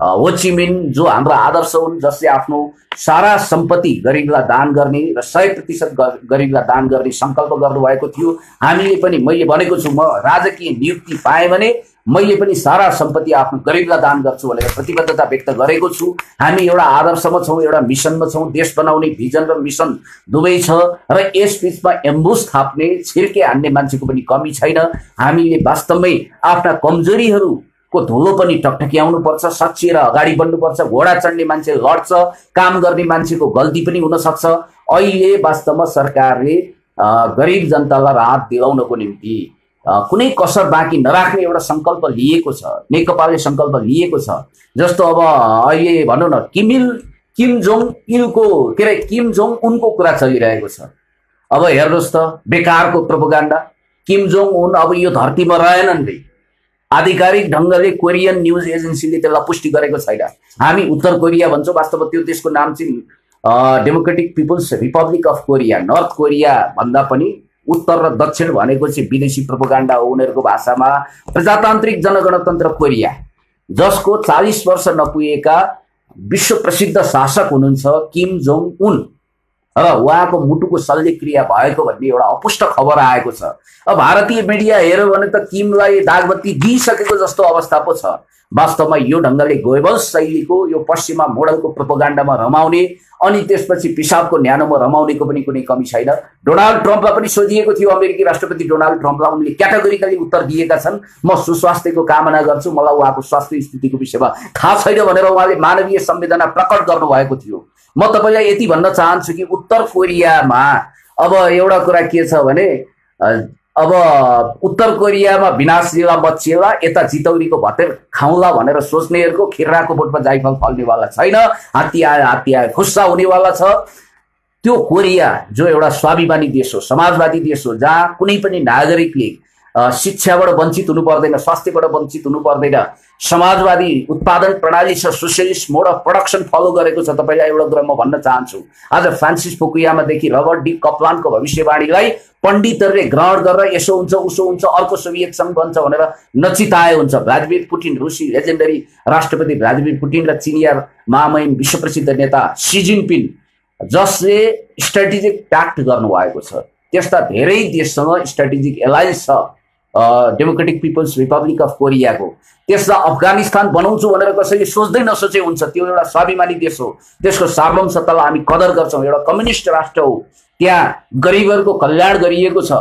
हो ची मिन्ह जो हाम्रो आदर्श हुन्, जसले आफ्नो सारा सम्पत्ति गरिबलाई दान गर्ने र सय प्रतिशत गरिबलाई दान गर्ने संकल्प गर्नुभएको थियो। हामीले पनि, मैले भनेको छु, म राजकीय नियुक्ति पाएँ भने मैले पनि सारा सम्पत्ति आफ्नो गरिबलाई दान गर्छु भनेर प्रतिबद्धता व्यक्त गरेको छु। हामी एउटा आदर्शमा छौँ, एउटा मिसनमा छौँ। देश बनाउने भिजन र मिसन दुवै छ र यस बिचमा एम्बुस थाप्ने, छिर्के हान्ने मान्छेको पनि कमी छैन। हामीले वास्तवमै आफ्ना कमजोरीहरू को धुलो पनि टकटक्याउनु पर्छ, सच्चिएर अगाडि बढ्नुपर्छ। घोडा चढ्ने मान्छे लड्छ, काम गर्ने मान्छेको गल्ती पनि हुनसक्छ। अहिले वास्तवमा सरकारले गरिब जनतालाई राहत दिलाउनको निम्ति कुनै कसर बाँकी नराख्ने एउटा सङ्कल्प लिएको छ, नेकपाले सङ्कल्प लिएको छ। जस्तो अब अहिले भनौँ न किम इल किम जोङ इलको के अरे किम जोङ उनको कुरा चलिरहेको छ। अब हेर्नुस् त बेकारको प्रोपोगन्डा। किम जोङ उन अब यो धरतीमा रहेनन् नि। आधिकारिक ढंगले कोरियन न्यूज एजेन्सीले त्यसलाई पुष्टि गरेको छैन। हामी उत्तर कोरिया भन्छौं, वास्तवमा त्यो देशको नाम चाहिँ डेमोक्रेटिक पीपुल्स रिपब्लिक अफ कोरिया, North Korea भन्दा पनि उत्तर र दक्षिण भनेको चाहिँ विदेशी प्रोपोगन्डा हो। उनीहरूको भाषामा प्रजातान्त्रिक जनगणतन्त्र कोरिया, जसको चालीस वर्ष नपुगेका विश्व प्रसिद्ध शासक हुनुहुन्छ किम जोङ उन र उहाँको मुटुको शल्यक्रिया भएको भन्ने एउटा अपुष्ट खबर आएको छ। अब भारतीय मिडिया हेर्यो भने त किमलाई दागबत्ती दिइसकेको जस्तो अवस्था पो छ। वास्तवमा यो ढंगले गोएबल्स शैलीको यो पश्चिमा मोडलको प्रोपोगन्डामा रमाउने अनि त्यसपछि पिसाबको न्यानोमा रमाउनेको पनि कुनै कमी छैन। डोनाल्ड ट्रम्पलाई पनि सोधिएको थियो, अमेरिकी राष्ट्रपति डोनाल्ड ट्रम्पलाई उनले क्याटेगोरिकली उत्तर दिएका छन्, म सुस्वास्थ्यको कामना गर्छु, मलाई उहाँको स्वास्थ्य स्थितिको विषयमा थाहा छैन भनेर उहाँले मानवीय संवेदना प्रकट गर्नुभएको थियो। म तपाईलाई यति भन्न चाहन्छु कि उत्तर कोरियामा अब एउटा कुरा के छ भने अब उत्तर कोरियामा विनाशलीला बच्चेला, यता जितौरीको भतेर खाउँला भनेर सोच्नेहरूको खिर्राको बोटमा जाइफल फल्नेवाला छैन। हात्ती आयो हात्ती आयो खुस्सा हुनेवाला छ। त्यो कोरिया जो एउटा स्वाभिमानी देश हो, समाजवादी देश हो, जहाँ कुनै पनि नागरिकले शिक्षाबाट वञ्चित हुनु पर्दैन, स्वास्थ्यबाट वञ्चित हुनु पर्दैन, समाजवादी उत्पादन प्रणाली छ, socialist mode of production follow गरेको छ। तपाईलाई एउटा कुरा म भन्न चाहन्छु, आज फ्रान्सिस फुकुयामादेखि रोबर्ट डी. कपलानको भविष्यवाणीलाई पण्डितहरूले ग्रहण गरेर यसो हुन्छ उसो हुन्छ अर्को सोभियत संघ बन्छ भनेर नचिताए हुन्छ। भ्लादिमिर पुटिन, रुसी लेजेन्डरी राष्ट्रपति भ्लादिमिर पुटिन र चिनिया महामहिम विश्वप्रसिद्ध नेता सी जिनपिङ, जसले स्ट्रेटेजिक प्याक्ट गर्नुभएको छ। त्यस्ता धेरै देशसँग स्ट्रेटेजिक एलायन्स छ डेमोक्रेटिक पीपुल्स रिपब्लिक अफ कोरिया को। त्यसलाई अफगानिस्तान बनाउँछु भनेर कसैले सोच्दै नसोचे हुन्छ। त्यो एउटा स्वाभिमानी देश हो, त्यसको सार्वभौमसत्तालाई हामी कदर गर्छौँ। एउटा कम्युनिस्ट राष्ट्र हो, त्यहाँ गरिबहरूको कल्याण गरिएको छ,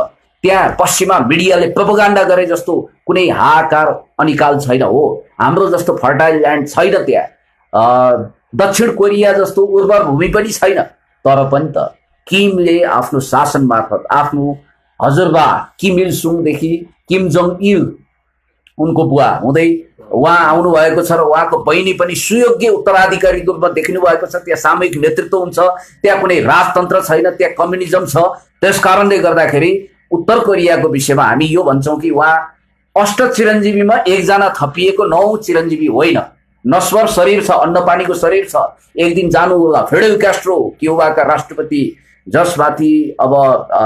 त्यहाँ पश्चिमा मिडियाले प्रोपोगन्डा गरे जस्तो कुनै हाहाकार अनिकाल छैन। हो, हाम्रो जस्तो फर्टाइल ल्यान्ड छैन, त्यहाँ दक्षिण कोरिया जस्तो उर्वर भूमि पनि छैन। तर पनि त किमले आफ्नो शासन मार्फत आफ्नो हजुरबा किम इल-सुङदेखि किम जोङ इल, उनको बुवा हुँदै उहाँ आउनु भएको छ र उहाँको बहिनी पनि सुयोग्य उत्तराधिकारीको रूपमा देखिनु भएको छ। त्यहाँ सामूहिक नेतृत्व हुन्छ, त्यहाँ कुनै राजतन्त्र छैन, त्यहाँ कम्युनिजम छ। त्यस कारणले गर्दाखेरि उत्तर कोरियाको विषयमा हामी यो भन्छौँ कि उहाँ अष्ट चिरञ्जीवीमा एकजना थपिएको नौ चिरञ्जीवी होइन। नश्वर शरीर छ, अन्नपानीको शरीर छ, एक दिन जानु होला। फेडेल क्यास्ट्रो क्युबाका राष्ट्रपति, जसमाथि अब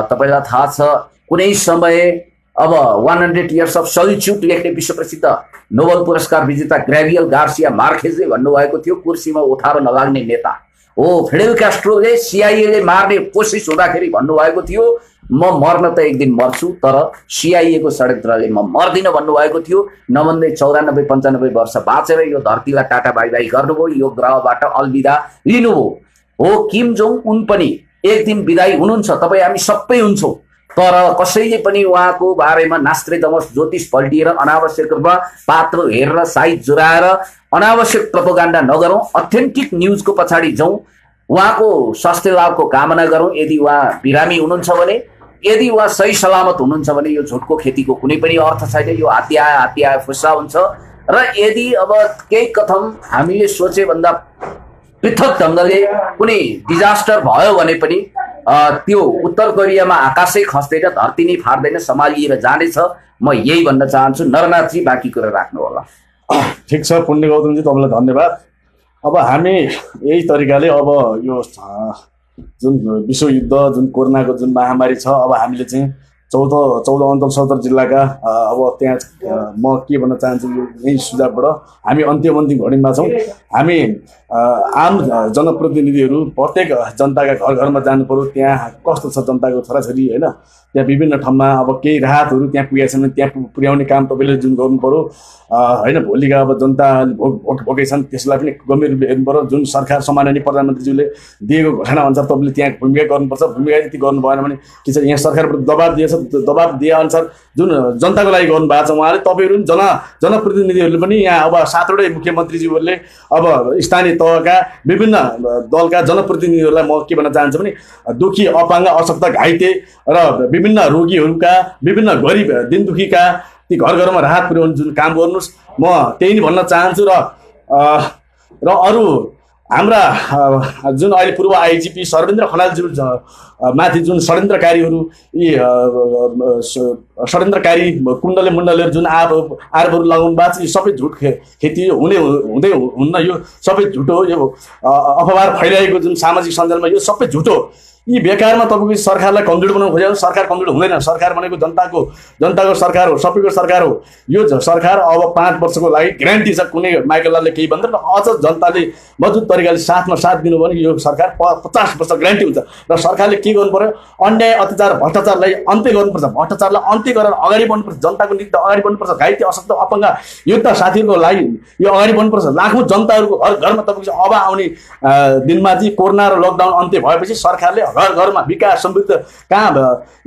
तपाईलाई थाहा छ कुनै समय अब हन्ड्रेड इयर्स अफ सलिच्युड लेख्ने विश्वप्रसिद्ध नोबेल पुरस्कार विजेता ग्याब्रियल गार्सिया मार्केजले भन्नुभएको थियो, कुर्सीमा ओथारो नलाग्ने नेता हो। फिडेल क्यास्ट्रोले सिआइएले मार्ने कोसिस हुँदाखेरि भन्नुभएको थियो, म मर्न त एक दिन मर्छु तर सिआइएको षड्यन्त्रले म मर्दिनँ भन्नुभएको थियो। नमन्दै चौरानब्बे पन्चानब्बे वर्ष बाँचेर यो धरतीलाई टाटा बाई बाई गर्नुभयो, यो ग्रहबाट अलविदा लिनुभयो। हो, किम जोङ उन पनि एक दिन विदाई हुनुहुन्छ, तपाईँ हामी सबै हुन्छौँ। तर कसैले पनि उहाँको बारेमा नास्त्रे दमस ज्योतिष पल्टिएर अनावश्यक रूपमा पात्र हेरेर साइड जुराएर अनावश्यक प्रोपोगन्डा नगरौँ। अथेन्टिक न्युजको पछाडि जाउँ, उहाँको स्वास्थ्य लाभको कामना गरौँ। यदि उहाँ बिरामी हुनुहुन्छ भने, यदि उहाँ सही सलामत हुनुहुन्छ भने यो झुटको खेतीको कुनै पनि अर्थ छैन। यो हात्ती आयो हात्ती आयो फुस्सा हुन्छ। र यदि अब केही कथम हामीले सोचे भन्दा पृथक ढङ्गले कुनै डिजास्टर भयो भने पनि त्यो उत्तर कोरियामा आकाशै खस्दैन, धरती नै फाट्दैन, सम्हालिएर जानेछ। म यही भन्न चाहन्छु। नरनाथजी बाँकी कुरा राख्नु होला। ठिक छ पुण्य गौतमजी, तपाईँलाई धन्यवाद। अब हामी यही तरिकाले अब यो जुन विश्वयुद्ध, जुन कोरोनाको जुन महामारी छ, अब हामीले चाहिँ चौध चौध अन्तर सत्तर जिल्लाका अब त्यहाँ म के भन्न चाहन्छु, यही सुझावबाट हामी अन्त्यवन्ती घडीमा छौँ। हामी आम जनप्रतिनिधिहरू प्रत्येक जनताका घर घरमा जानु पर्यो, त्यहाँ कस्तो छ जनताको छोराछोरी होइन, त्यहाँ विभिन्न ठाउँमा अब केही राहतहरू त्यहाँ पुगेको छ भने त्यहाँ पुर्याउने काम तपाईँले जुन गर्नु पर्यो होइन। भोलिका अब जनता भोट भोगेछन्, त्यसलाई पनि गम्भीर रूपले हेर्नु पर्यो। जुन सरकार सम्माननीय प्रधानमन्त्रीज्यूले दिएको घोषणा अनुसार तपाईँले त्यहाँ भूमिका गर्नुपर्छ। भूमिका यति गर्नु भएन भने के छ, यहाँ सरकारबाट दबाब दिएछ, दबाब दिए अनुसार जुन जनताको लागि गर्नु भएको छ उहाँले, तपाईँहरू पनि जना जनप्रतिनिधिहरूले पनि यहाँ अब सातवटै मुख्यमन्त्रीज्यूहरूले अब स्थानीय तहका विभिन्न दलका जनप्रतिनिधिहरूलाई म के भन्न चाहन्छु भने दुखी, अपाङ्ग, अशक्त, घाइते र विभिन्न रोगीहरूका, विभिन्न गरिब दिनदुखीका ती घर घरमा राहत पुर्याउने जुन काम गर्नुहोस्, म त्यही नै भन्न चाहन्छु। र र अरू हाम्रा जुन अहिले पूर्व आइजिपी सर्वेन्द्र खनालज्यू माथि जुन षड्यन्त्रकारीहरू यी षड्यन्त्रकारी कुण्डले मुण्डले जुन आर आरोपहरू लगाउनु भएको छ, यी सबै झुट खेती हुने हुँदै हुन्न, यो सबै झुटो, यो अफवाह फैलाएको जुन सामाजिक सञ्जालमा यो सबै झुटो। यी बेकारमा तपाईँको सरकारलाई कमजोर बनाउन खोजेको, सरकार कमजोर हुँदैन, सरकार भनेको जनताको जनताको सरकार हो, सबैको सरकार हो। यो सरकार अब पाँच वर्षको लागि ग्यारेन्टी छ, कुनै माइकेलले केही भन्दैन। अझ जनताले मजबुत तरिकाले साथमा साथ दिनु भने यो सरकार पचास वर्ष ग्यारेन्टी हुन्छ। र सरकारले के गर्नु पर्यो, अन्याय अत्याचार भ्रष्टाचारलाई अन्त्य गर्नुपर्छ, भ्रष्टाचारलाई अन्त्य गरेर अगाडि बढ्नुपर्छ, जनताको निम्ति अगाडि बढ्नुपर्छ। घाइते अशक्त अपङ्ग योद्धा साथीहरूको लागि यो अगाडि बढ्नुपर्छ। लाखौँ जनताहरूको घर घरमा तपाईँको अब आउने दिनमा चाहिँ कोरोना र लकडाउन अन्त्य भएपछि सरकारले घर घरमा विकास समृद्ध कहाँ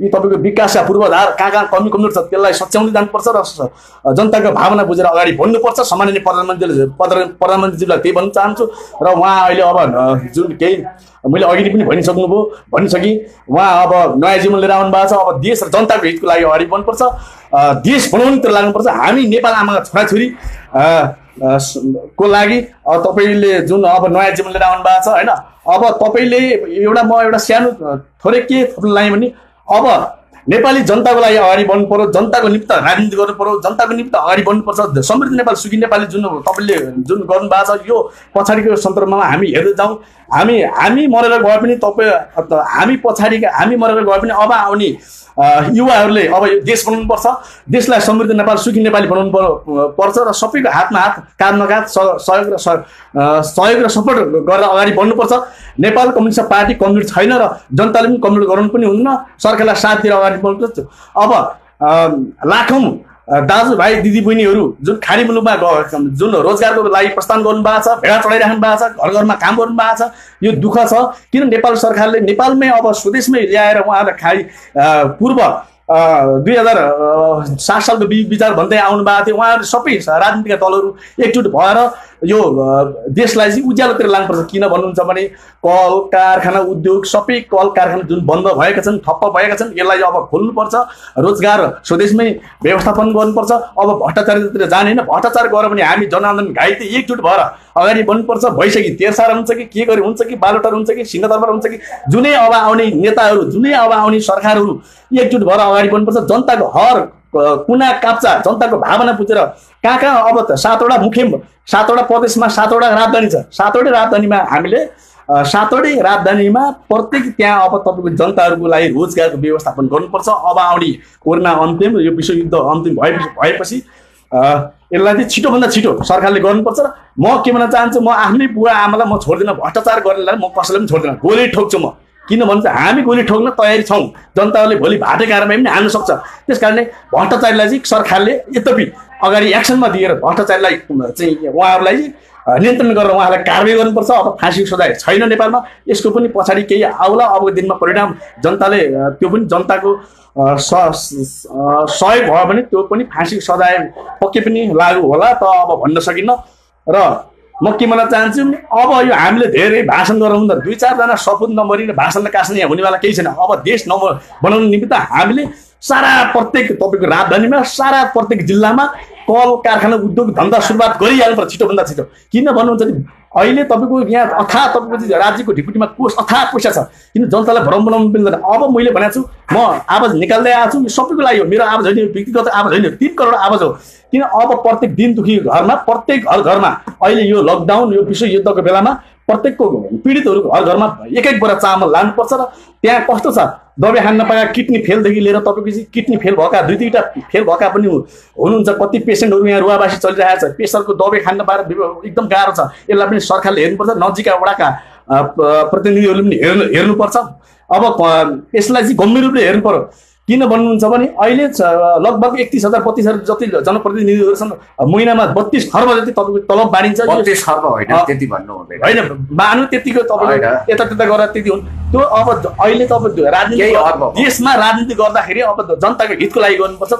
यी तपाईँको विकासका पूर्वाधार कहाँ कहाँ कमी कमजोर छ त्यसलाई सच्याउँदै जानुपर्छ र जनताको भावना बुझेर अगाडि बढ्नुपर्छ। सामान्य प्रधानमन्त्रीले प्रधानमन्त्रीज्यूलाई त्यही भन्न चाहन्छु। र उहाँ अहिले अब जुन केही मैले अघि पनि भनिसक्नुभयो भनिसकेँ, उहाँ अब नयाँ जीवन लिएर आउनु भएको छ। अब देश र जनताको हितको लागि अगाडि बढ्नुपर्छ, देश बनाउनुतिर लाग्नुपर्छ। हामी नेपाल आमाका छोराछोरी को लागि तपाईँले जुन अब नयाँ जीवन लिएर आउनु भएको छ होइन, अब तपाईँले एउटा म एउटा सानो थोरै के थप्नु लाग्यो भने अब नेपाली जनताको लागि अगाडि बढ्नु पर्यो, जनताको निमित्त राजनीति गर्नु पर्यो, जनताको निमित्त अगाडि बढ्नुपर्छ। समृद्ध नेपाल सुखी नेपाली जुन तपाईँले जुन गर्नु भएको छ यो पछाडिको सन्दर्भमा हामी हेर्दै जाउँ। हामी हामी मरेर गए पनि तपाईँ हामी पछाडिका हामी मरेर गए पनि अब आउने युवाहरूले अब यो देश बनाउनुपर्छ, देशलाई समृद्ध नेपाल सुखी नेपाली बनाउनु पर्छ र सबैको हातमा हात काँधमा काँध सहयोग र सहयोग र सपोर्ट गरेर अगाडि बढ्नुपर्छ। नेपाल कम्युनिस्ट पार्टी कमजोर छैन र जनताले पनि कमजोर गराउनु पनि हुन्न, सरकारलाई साथ दिएर अगाडि बढ्नुपर्छ। अब लाखौँ दाजुभाइ दिदीबहिनीहरू जुन खाडी मुलुकमा जुन रोजगारको लागि प्रस्थान गर्नु भएको छ, भेडा चढाइराख्नु भएको छ, घर घरमा काम गर्नु भएको छ, यो दुःख छ। किन नेपाल सरकारले नेपालमै अब स्वदेशमै ल्याएर उहाँहरूलाई खाडी पूर्व दुई हजार सात सालको विचार भन्दै आउनु भएको थियो। उहाँहरू सबै राजनीतिक दलहरू एकजुट भएर यो देशलाई चाहिँ उज्यालोतिर लानुपर्छ। किन भन्नुहुन्छ भने कल कारखाना उद्योग सबै कल कारखाना जुन बन्द भएका छन्, ठप्प भएका छन्, यसलाई अब खोल्नुपर्छ, रोजगार स्वदेशमै व्यवस्थापन गर्नुपर्छ। अब भ्रष्टाचारतिर जाने होइन, भ्रष्टाचार गऱ्यो भने हामी जनआन्दोलन घाइते एकजुट भएर अगाडि बढ्नुपर्छ। भइसक्यो, तेर्सार हुन्छ कि के गरी हुन्छ कि बालोटार हुन्छ कि सिंहदरबार हुन्छ कि जुनै अब आउने नेताहरू जुनै अब आउने सरकारहरू एकजुट भएर अगाडि बढ्नुपर्छ। जनताको हर कुना काप्चा जनताको भावना बुझेर कहाँ कहाँ अब सातवटा मुख्य सातवटा प्रदेशमा सातवटा राजधानी छ, सातवटै राजधानीमा हामीले सातवटै राजधानीमा प्रत्येक त्यहाँ अब तपाईँको जनताहरूको लागि रोजगारको व्यवस्थापन गर्नुपर्छ। अब आउने कोरोना अन्तिम यो विश्वयुद्ध अन्तिम भए भएपछि यसलाई चाहिँ छिटोभन्दा छिटो सरकारले गर्नुपर्छ। र म के भन्न चाहन्छु, म आफ्नै बुवा आमालाई म छोड्दिनँ, भ्रष्टाचार गर्नेलाई म कसैलाई पनि छोड्दिनँ, गोली ठोक्छु म। किन भन्छ हामी गोली ठोक्न तयारी छौँ, जनताले भोलि भाटे कारबाही पनि हाल्न सक्छ। त्यस कारणले भ्रष्टाचारीलाई चाहिँ सरकारले यद्यपि अगाडि एक्सनमा दिएर भ्रष्टाचारीलाई चाहिँ उहाँहरूलाई नियन्त्रण गरेर उहाँहरूलाई कारबाही गर्नुपर्छ। अब फाँसी सजाय छैन नेपालमा, यसको पनि पछाडि केही आउला। अबको दिनमा परिणाम जनताले त्यो पनि जनताको सहयोग भयो भने त्यो पनि फाँसी सजाय पक्कै पनि लागु होला त अब भन्न सकिन्न। र म के भन्न चाहन्छु, अब यो हामीले धेरै भाषण गरेर हुँदैन, दुई चारजना सपुत नमरिने भाषणले कास्ने हुनेवाला केही छैन। अब देश न बनाउनु निमित्त हामीले सारा प्रत्येक तपाईँको राजधानीमा सारा प्रत्येक जिल्लामा कल कारखाना उद्योग धन्दा सुरुवात गरिहाल्नुपर्छ छिटोभन्दा छिटो। किन भन्नुहुन्छ भने अहिले तपाईँको यहाँ अथा तपाईँको राज्यको ढिकुटीमा कोष अथा पैसा छ, किन जनतालाई भ्रम बनाउनु मिल्दैन। अब मैले भनेको छु, म आवाज निकाल्दै आएको छु, सबैको लागि हो, मेरो आवाज होइन, व्यक्तिगत आवाज होइन, तिन करोड आवाज हो। किन अब प्रत्येक दिन दुखी घरमा प्रत्येक घर घरमा अहिले यो लकडाउन यो विश्वयुद्धको बेलामा प्रत्येकको पीडितहरूको घर घरमा एक एक बोरा चामल लानुपर्छ। र त्यहाँ कस्तो छ, दबाई खान नपाएका किडनी फेलदेखि लिएर तपाईँको चाहिँ किडनी फेल भएका दुई तिनवटा फेल भएका पनि हुनुहुन्छ। कति पेसेन्टहरू यहाँ रुवाबासी चलिरहेको छ, प्रेसरको दबाई खान नपाएर एकदम गाह्रो छ। यसलाई पनि सरकारले हेर्नुपर्छ, नजिकका वडाका प्रतिनिधिहरूले पनि हेर्नु हेर्नुपर्छ। अब यसलाई चाहिँ गम्भीर रूपले हेर्नु पर्यो। किन भन्नुहुन्छ भने अहिले लगभग एकतिस हजार बत्तिस हजार जति जनप्रतिनिधिहरू छन्, महिनामा बत्तिस खर्ब जति तपाईँको तलब बाँडिन्छ। बत्तिस खर्ब होइन, त्यति भन्नु हुँदैन, होइन मानु त्यतिको तपाईँ यता त्यता गरेर त्यति हुन् त्यो। अब अहिले तपाईँ राजनीति देशमा राजनीति गर्दाखेरि अब जनताको हितको लागि गर्नुपर्छ।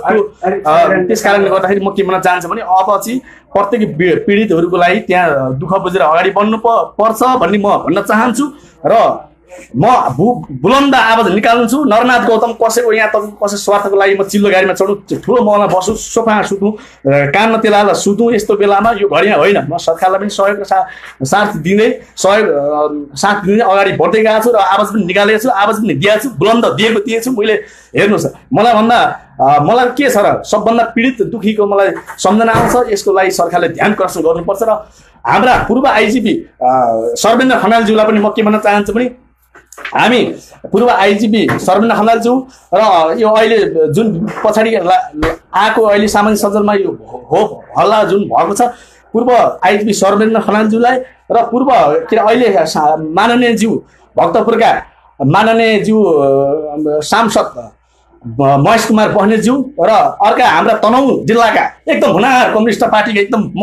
त्यस कारणले गर्दाखेरि म के भन्न चाहन्छु भने अब चाहिँ प्रत्येक पीडितहरूको लागि त्यहाँ दुःख बुझेर अगाडि बढ्नु पर्छ भन्ने म भन्न चाहन्छु। र म बुलन्द आवाज निकाल्छु नरनाथ गौतम कसैको यहाँ त कसै स्वार्थको लागि म चिल्लो गाडीमा चढ्नु, ठुलो महलमा बसु, सोफा सुतु, कानमा तेल हाल्दा सुतु, यस्तो बेलामा यो घडिया होइन। म सरकारलाई पनि सहयोग साथ दिँदै सहयोग साथ दिँदै अगाडि बढ्दै गएको छु र आवाज पनि निकालेको छु, आवाज पनि दिएको छु, बुलन्द दिएको दिएको छु मैले। हेर्नुहोस् मलाई भन्दा मलाई के छ र सबभन्दा पीडित दुखीको मलाई सम्झना आउँछ। यसको लागि सरकारले ध्यान आकर्षण गर्नुपर्छ र हाम्रा पूर्व आइजिपी सर्वेन्द्र खनालज्यूलाई पनि म के भन्न चाहन्छु भने हामी पूर्व आइजिपी सर्वेन्द्र खनालज्यू र यो अहिले जुन पछाडि आएको अहिले सामाजिक सञ्जालमा यो हो हल्ला जुन भएको छ, पूर्व आइजिपी सर्वेन्द्र खनालज्यूलाई र पूर्व के अहिले माननीयज्यू भक्तपुरका माननीयज्यू सांसद महेश कुमार बस्नेतज्यू र अर्का हाम्रा तनहुँ जिल्लाका एकदम हुनाहार कम्युनिस्ट पार्टीका एकदम म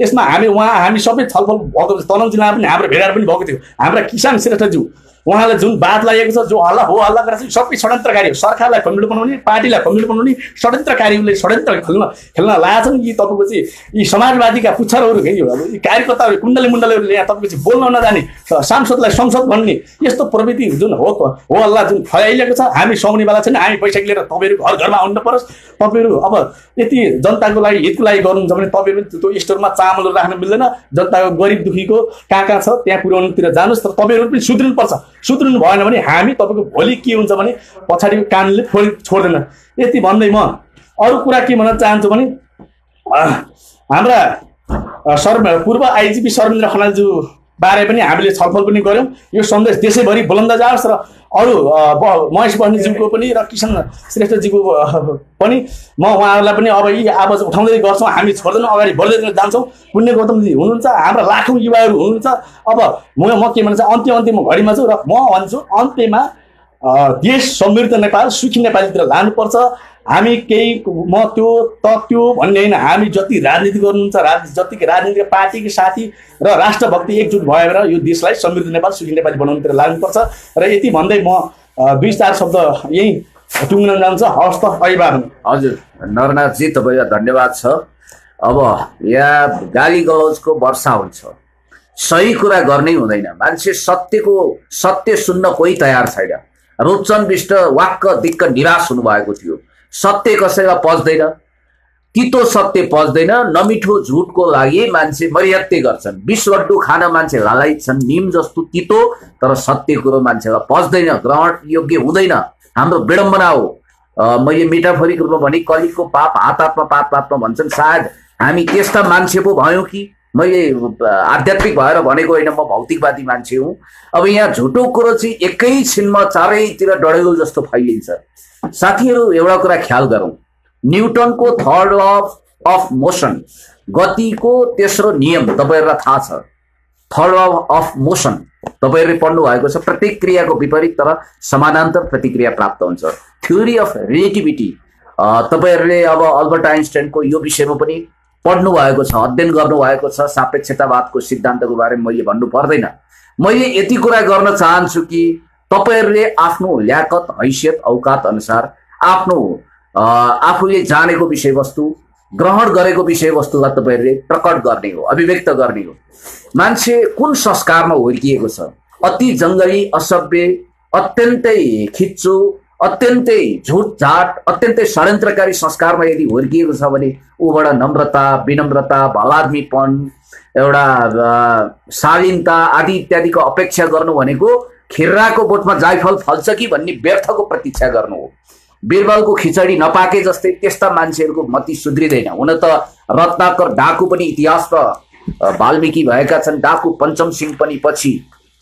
यसमा हामी उहाँ हामी सबै छलफल भएको, तनहुँ जिल्लामा पनि हाम्रो भेडार पनि भएको थियो। हाम्रा किसान श्रेष्ठज्यू उहाँलाई जुन बात लागेको छ, जो हल्ला हो हल्ला गरेर सबै षड्यन्त्रकारी हो, सरकारलाई कमिलो बनाउने, पार्टीलाई कमिलो बनाउने षड्यन्त्रकारीहरूले षड्यन्त्र खेल्न खेल्न लागेछन्। यी तपाईँको चाहिँ यी समाजवादीका पुच्छरहरू यी कार्यकर्ताहरू कुण्डले मुण्डलेहरूले यहाँ तपाईँको चाहिँ बोल्न नजाने, सांसदलाई संसद भन्ने यस्तो प्रवृत्ति जुन हो हो हल्ला जुन फैलिएको छ, हामी सुहाउनेवाला छैन। हामी बैशाख लिएर तपाईँहरू घर घरमा आउनु परोस्। तपाईँहरू अब यति जनताको लागि हितको लागि गर्नुहुन्छ भने तपाईँहरू त्यो स्टोरमा चामलहरू राख्न मिल्दैन, जनताको गरिब दुखीको कहाँ कहाँ छ त्यहाँ पुर्याउनुतिर जानुहोस्। तर तपाईँहरू पनि सुध्रिनुपर्छ, सुध्रिनु भएन भने हामी तपाईँको भोलि के हुन्छ भने पछाडिको कानले छोड छोड्दैन। यति भन्दै म अरू कुरा के भन्न चाहन्छु भने हाम्रा सर्व पूर्व आइजिपी सर्वेन्द्र खनालज्यू बारे पनि हामीले छलफल पनि गऱ्यौँ। यो सन्देश देशैभरि बुलन्द जाओस् र अरू महेश बस्नेतज्यूको पनि र किसान श्रेष्ठजीको पनि म उहाँहरूलाई पनि अब यी आवाज उठाउँदै गर्छौँ, हामी छोड्दैनौँ, अगाडि बढ्दै जान्छौँ। पुण्य गौतमजी हुनुहुन्छ, हाम्रा लाखौँ युवाहरू हुनुहुन्छ। अब म म के भन्छ अन्त्य अन्त्यमा घडीमा छु र म भन्छु अन्त्यमा देश समृद्ध नेपाल सुखी नेपालीतिर लानुपर्छ। हामी केही म त्यो त त्यो भन्ने होइन, हामी जति राजनीति गर्नुहुन्छ राजनीति जति राजनीतिक पार्टीको साथी र राष्ट्रभक्ति एकजुट भएर यो देशलाई समृद्ध नेपाल सुखी नेपाली बनाउनुतिर लाग्नुपर्छ। र यति भन्दै म दुई चार शब्द यहीँ टुङ्गन जान्छ। हवस् त अभिवादन। हजुर नरनाथजी तपाईँलाई धन्यवाद छ। अब यहाँ गाली गलौजको वर्षा हुन्छ, सही कुरा गर्नै हुँदैन, मान्छे सत्यको सत्य सुन्न कोही तयार छैन। रोचन विष्ट वाक्क दिक्क निराश हुनुभएको थियो। सत्य कसैलाई पच्दैन, तितो सत्य पच्दैन, नमिठो झुटको लागि मान्छे मरिहत्ते गर्छन्, विषवड्डु खान मान्छे लालाइच्छन्, निम जस्तो तितो तर सत्य कुरो मान्छेलाई पच्दैन, ग्रहण योग्य हुँदैन, हाम्रो विडम्बना हो। मैले मेटाफोरिक रूपमा भने कलिको पाप हात हातमा पात पातमा भन्छन्, सायद हामी त्यस्ता मान्छे पो भयौँ कि। मैले आध्यात्मिक भएर भनेको होइन, म भौतिकवादी मान्छे हुँ। अब यहाँ झुटो कुरो चाहिँ एकैछिनमा चारैतिर डढेलो जस्तो फैलिन्छ। साथीहरू एउटा कुरा ख्याल गरौँ, न्युटनको थर्ड ल अफ मोसन, गतिको तेस्रो नियम तपाईँहरूलाई थाहा छ, थर्ड ल अफ मोसन तपाईँहरूले पढ्नु भएको छ। प्रतिक्रियाको विपरीत तर समानान्तर प्रतिक्रिया प्राप्त हुन्छ। थ्योरी अफ रिलेटिभिटी तपाईँहरूले अब अल्बर्ट आइन्स्टाइनको यो विषयमा पनि पढ्नु भएको छ, अध्ययन गर्नुभएको छ। सापेक्षतावादको सिद्धान्तको बारेमा मैले भन्नु पर्दैन। मैले यति कुरा गर्न चाहन्छु कि तपाईहरूले आफ्नो ल्याकत हैसियत औकात अनुसार आफ्नो आफूले जानेको विषयवस्तु ग्रहण गरेको विषयवस्तुलाई तपाईँहरूले प्रकट गर्ने हो, अभिव्यक्त गर्ने हो। मान्छे कुन संस्कारमा हुर्किएको छ? अति जङ्गली, असभ्य, अत्यन्तै खिच्चो, अत्यन्तै झुटझाट, अत्यन्तै षड्यन्त्रकारी संस्कारमा यदि हुर्किएको छ भने ऊबाट नम्रता, विनम्रता, भलादमीपन, एउटा शालीनता आदि इत्यादिको अपेक्षा गर्नु भनेको खिर्राको बोटमा जाइफल फल्छ कि भन्ने व्यर्थको प्रतीक्षा गर्नु हो। बिरबलको खिचडी नपाके जस्तै त्यस्ता मान्छेहरूको मति सुध्रिँदैन। हुन त रत्नाकर डाकु पनि इतिहास त वाल्मीकि भएका छन्, डाकु पञ्चम सिंह पनि पछि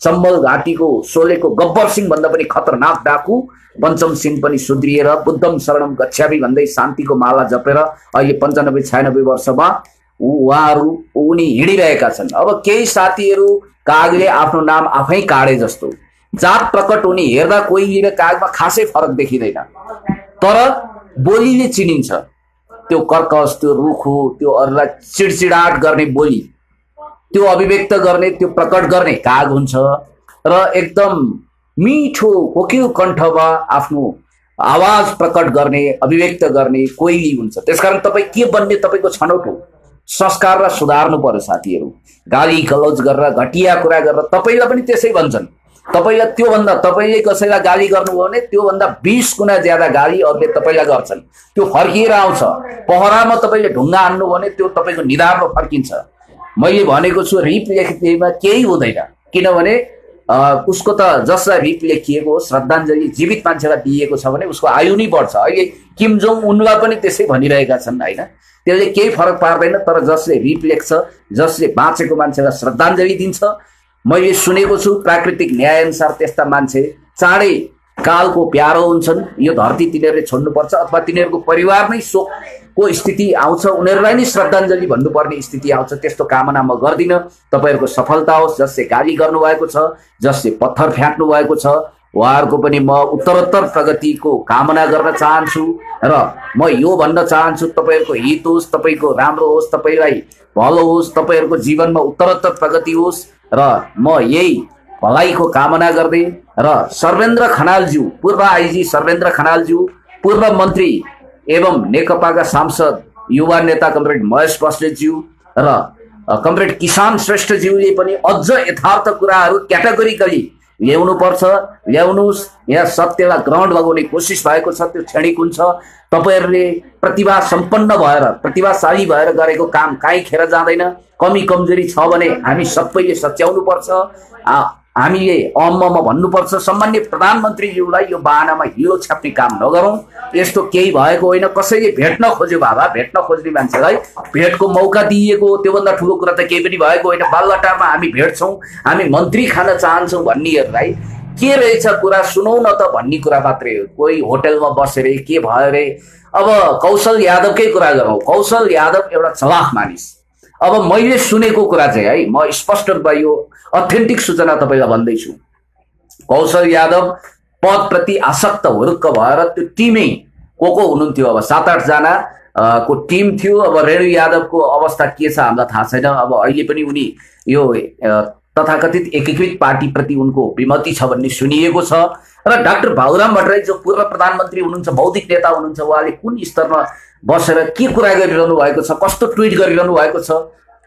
चम्बल घाटीको सोलेको गब्बर सिंह भन्दा पनि खतरनाक डाकु पञ्चम सिंह पनि सुध्रिएर बुद्धम शरणम गच्छामी भन्दै शान्तिको माला जपेर अहिले पन्चानब्बे छयानब्बे वर्षमा उहाँहरू उनी हिँडिरहेका छन्। अब केही साथीहरू कागले आफ्नो नाम आफै काढे जस्तो जात प्रकट हुने हेर्दा कोही र कागमा खासै फरक देखिँदैन, तर बोलीले चिनिन्छ। त्यो कर्कस, त्यो रुखो, त्यो अरूलाई चिडचिडाट गर्ने बोली, त्यो अभिव्यक्त गर्ने, त्यो प्रकट गर्ने काग हुन्छ र एकदम मिठो कोकिलो कण्ठमा आफ्नो आवाज प्रकट गर्ने, अभिव्यक्त गर्ने कोइली हुन्छ। त्यसकारण तपाईँ के बन्ने तपाईँको छनौट हो। संस्कारलाई सुधार्नु पर्यो साथीहरू। गाली गलौज गरेर घटिया कुरा गरेर तपाईँलाई पनि त्यसै भन्छन्। तपाईले त्योभन्दा तपाईले कसैलाई गाली गर्नुभयो भने त्योभन्दा बीस गुना ज्यादा गाली अरूले तपाईलाई गर्छन्। त्यो फर्किएर आउँछ। पहरामा तपाईले ढुङ्गा हान्नु भने त्यो तपाईको निधारमा फर्किन्छ। मैले भनेको छु रिप लेख्दैमा केही हुँदैन, किनभने उसको त जसलाई रिप लेखिएको हो श्रद्धाञ्जली जीवित मान्छेलाई दिएको छ भने उसको आयु नै बढ्छ। अहिले किम जोङ उनलाई पनि त्यसै भनिरहेका छन् हैन, त्यसले केही फरक पार्दैन। तर जसले रिप लेख्छ, जसले बाँचेको मान्छेलाई श्रद्धाञ्जली दिन्छ, मैले सुनेको छु प्राकृतिक न्याय अनुसार त्यस्ता मान्छे चाँडै कालको प्यारो हुन्छन्। यो धरती तिनीहरूले छोड्नुपर्छ अथवा तिनीहरूको परिवार नै शोकको स्थिति आउँछ, उनीहरूलाई नै श्रद्धाञ्जली भन्नुपर्ने स्थिति आउँछ। त्यस्तो कामना म गर्दिनँ। तपाईहरुको सफलता होस्। जसले गाली गर्नु भएको छ, जसले पत्थर फ्याक्नु भएको छ, उहाँहरुको पनि म उत्तरोत्तर प्रगतिको कामना गर्न चाहन्छु र म यो भन्न चाहन्छु तपाईहरुको हित होस्, तपाईको राम्रो होस्, तपाईलाई भलो होस्, तपाईहरुको जीवनमा उत्तरोत्तर प्रगति होस् र म यही भलाइको कामना गर्दै र सर्वेन्द्र खनालज्यू, पूर्व आईजी सर्वेन्द्र खनालज्यू, पूर्व मन्त्री एवं नेकपाका सांसद युवा नेता कमरेड महेश बस्नेतज्यू र कमरेड किसान श्रेष्ठज्यूले पनि अझ यथार्थ कुराहरू क्याटेगोरिकली ल्याउनु पर्छ। ल्याउनुस्। यहाँ सत्यलाई ग्रहण लगाउने कोसिस भएको छ, त्यो क्षणिक हुन्छ। तपाईहरुले प्रतिभा सम्पन्न भएर प्रतिभाशाली भएर गरेको काम काई खेर जाँदैन। कमी कमजोरी छ भने हामी सबैले सच्याउनु पर्छ। हामीले अम्ममा भन्नुपर्छ सम्माननीय प्रधानमन्त्रीज्यूलाई यो बहानामा हिलो छाप्ने काम नगरौं। यस्तो केही भएको होइन। कसैले भेट्न खोज्यो बाबा, भेट्न खोज्ने मान्छेलाई भेटको मौका दिएको हो, त्योभन्दा ठूलो कुरा त केही पनि भएको होइन। बालटारमा हामी भेट्छौं, हामी मन्त्री खान चाहन्छौं भन्नेहरुलाई के रहेछ कुरा सुनौ न त भन्ने कुरा मात्रै हो। कोही होटलमा बसेर के भयो रे। अब कौशल यादवकै कुरा गरौं। कौशल यादव एउटा चलाख मानिस। अब मैले सुनेको कुरा चाहिँ है, म स्पष्ट रूपमा यो अथेन्टिक सूचना तपाईलाई भन्दैछु, कौशल यादव पदप्रति आसक्त हुरुक्क भएर त्यो टिमै को को हुनुहुन्थ्यो, अब सात आठ जना को टिम थियो। अब रेणु यादवको अवस्था के छ हामीलाई थाहा छैन। अब अहिले पनि उनी यो तथाकथित एकीकृत पार्टीप्रति उनको विमति छ भन्ने सुनिएको छ। र डाक्टर बाबुराम भट्टराई जो पूर्व प्रधानमन्त्री हुनुहुन्छ, बौद्धिक नेता हुनुहुन्छ, उहाँले कुन स्तरमा बसेर के कुरा गरिरहनु भएको छ, कस्तो ट्विट गरिरहनु भएको छ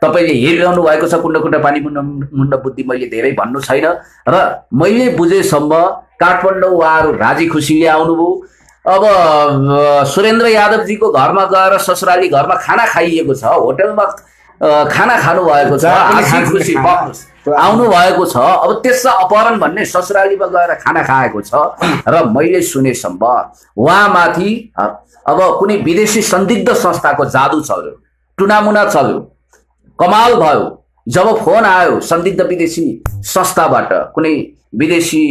तपाईले हेरिरहनु भएको छ। कुण्ड कुण्ड पानी मुण्ड मुण्ड बुद्धि मैले धेरै भन्नु छैन। र मैले बुझेसम्म काठमाडौँ उहाँहरू राजी खुसीले आउनुभयो। अब सुरेन्द्र यादवजीको घरमा गएर ससुराली घरमा खाना खाइएको छ, होटलमा खाना खानु भएको छ, हाँसी खुसी आउनु भएको छ। अब त्यसमा अपहरण भन्ने ससुरालीमा गएर खाना खाएको छ। र मैले सुनेसम्म उहाँमाथि अब कुनै विदेशी संदिग्ध संस्थाको जादु चल्यो, टुनामुना चल्यो। कमाल भयो, जब फोन आयो संदिग्ध विदेशी संस्थाबाट, कुनै विदेशी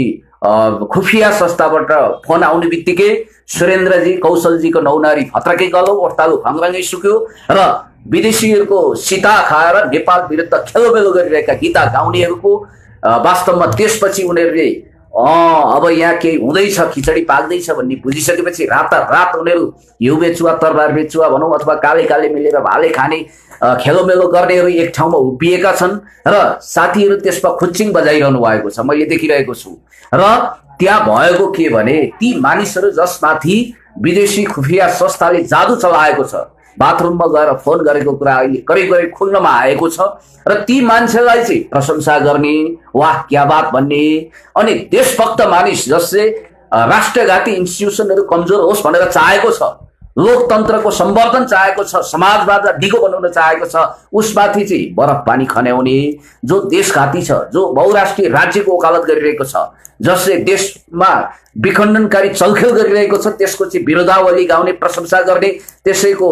खुफिया संस्थाबाट फोन आउने बित्तिकै सुरेन्द्रजी कौशलजीको नौनारी फत्रकै गलौ, ओर्तालु खङ्ग्राङै सुक्यो र विदेशीहरुको सीता खाएर नेपाल विरुद्ध खेलोबेलो गरिरहेका गीता गाउनेहरुको वास्तवमा त्यसपछि उनीहरुले अब यहाँ केही हुँदैछ, खिचडी पाक्दैछ भन्ने बुझिसकेपछि रातारात उनीहरु हिउ बेचुवा तरबार बेचुवा भनौं अथवा काले काले मिलेर भाले खाने खेलोमेलो गर्नेहरु एक ठाउँमा उभिएका छन् र साथीहरु त्यसमा खुच्चिङ बजाइरहनु भएको छ, मैले देखिरहेको छु। र त्यहाँ भएको के भने ती मानिसहरु जसमाथि विदेशी खुफिया संस्थाले जादु चलाएको छ, बाथरूममा गएर फोन गरेको कुरा अहिले करिब करिब खुल्नमा आएको छ। र ती मान्छेलाई चाहिँ प्रशंसा गर्ने, वाह क्या बात भन्ने, अनि देशभक्त मानिस जसले राष्ट्रघाती इन्स्टिट्युसनहरु कमजोर होस् भनेर चाहेको छ, लोकतन्त्रको सम्वर्धन चाहेको छ, समाजवादलाई डिगो बनाउन चाहेको छ, उसमाथि चाहिँ बरफ पानी खन्याउने, जो देशघाती छ, जो बहुराष्ट्रिय राज्यको ओकालत गरिरहेको छ, जसले देशमा विखण्डनकारी चलखेल गरिरहेको छ, त्यसको चाहिँ विरोधावली गाउने, प्रशंसा गर्ने, त्यसैको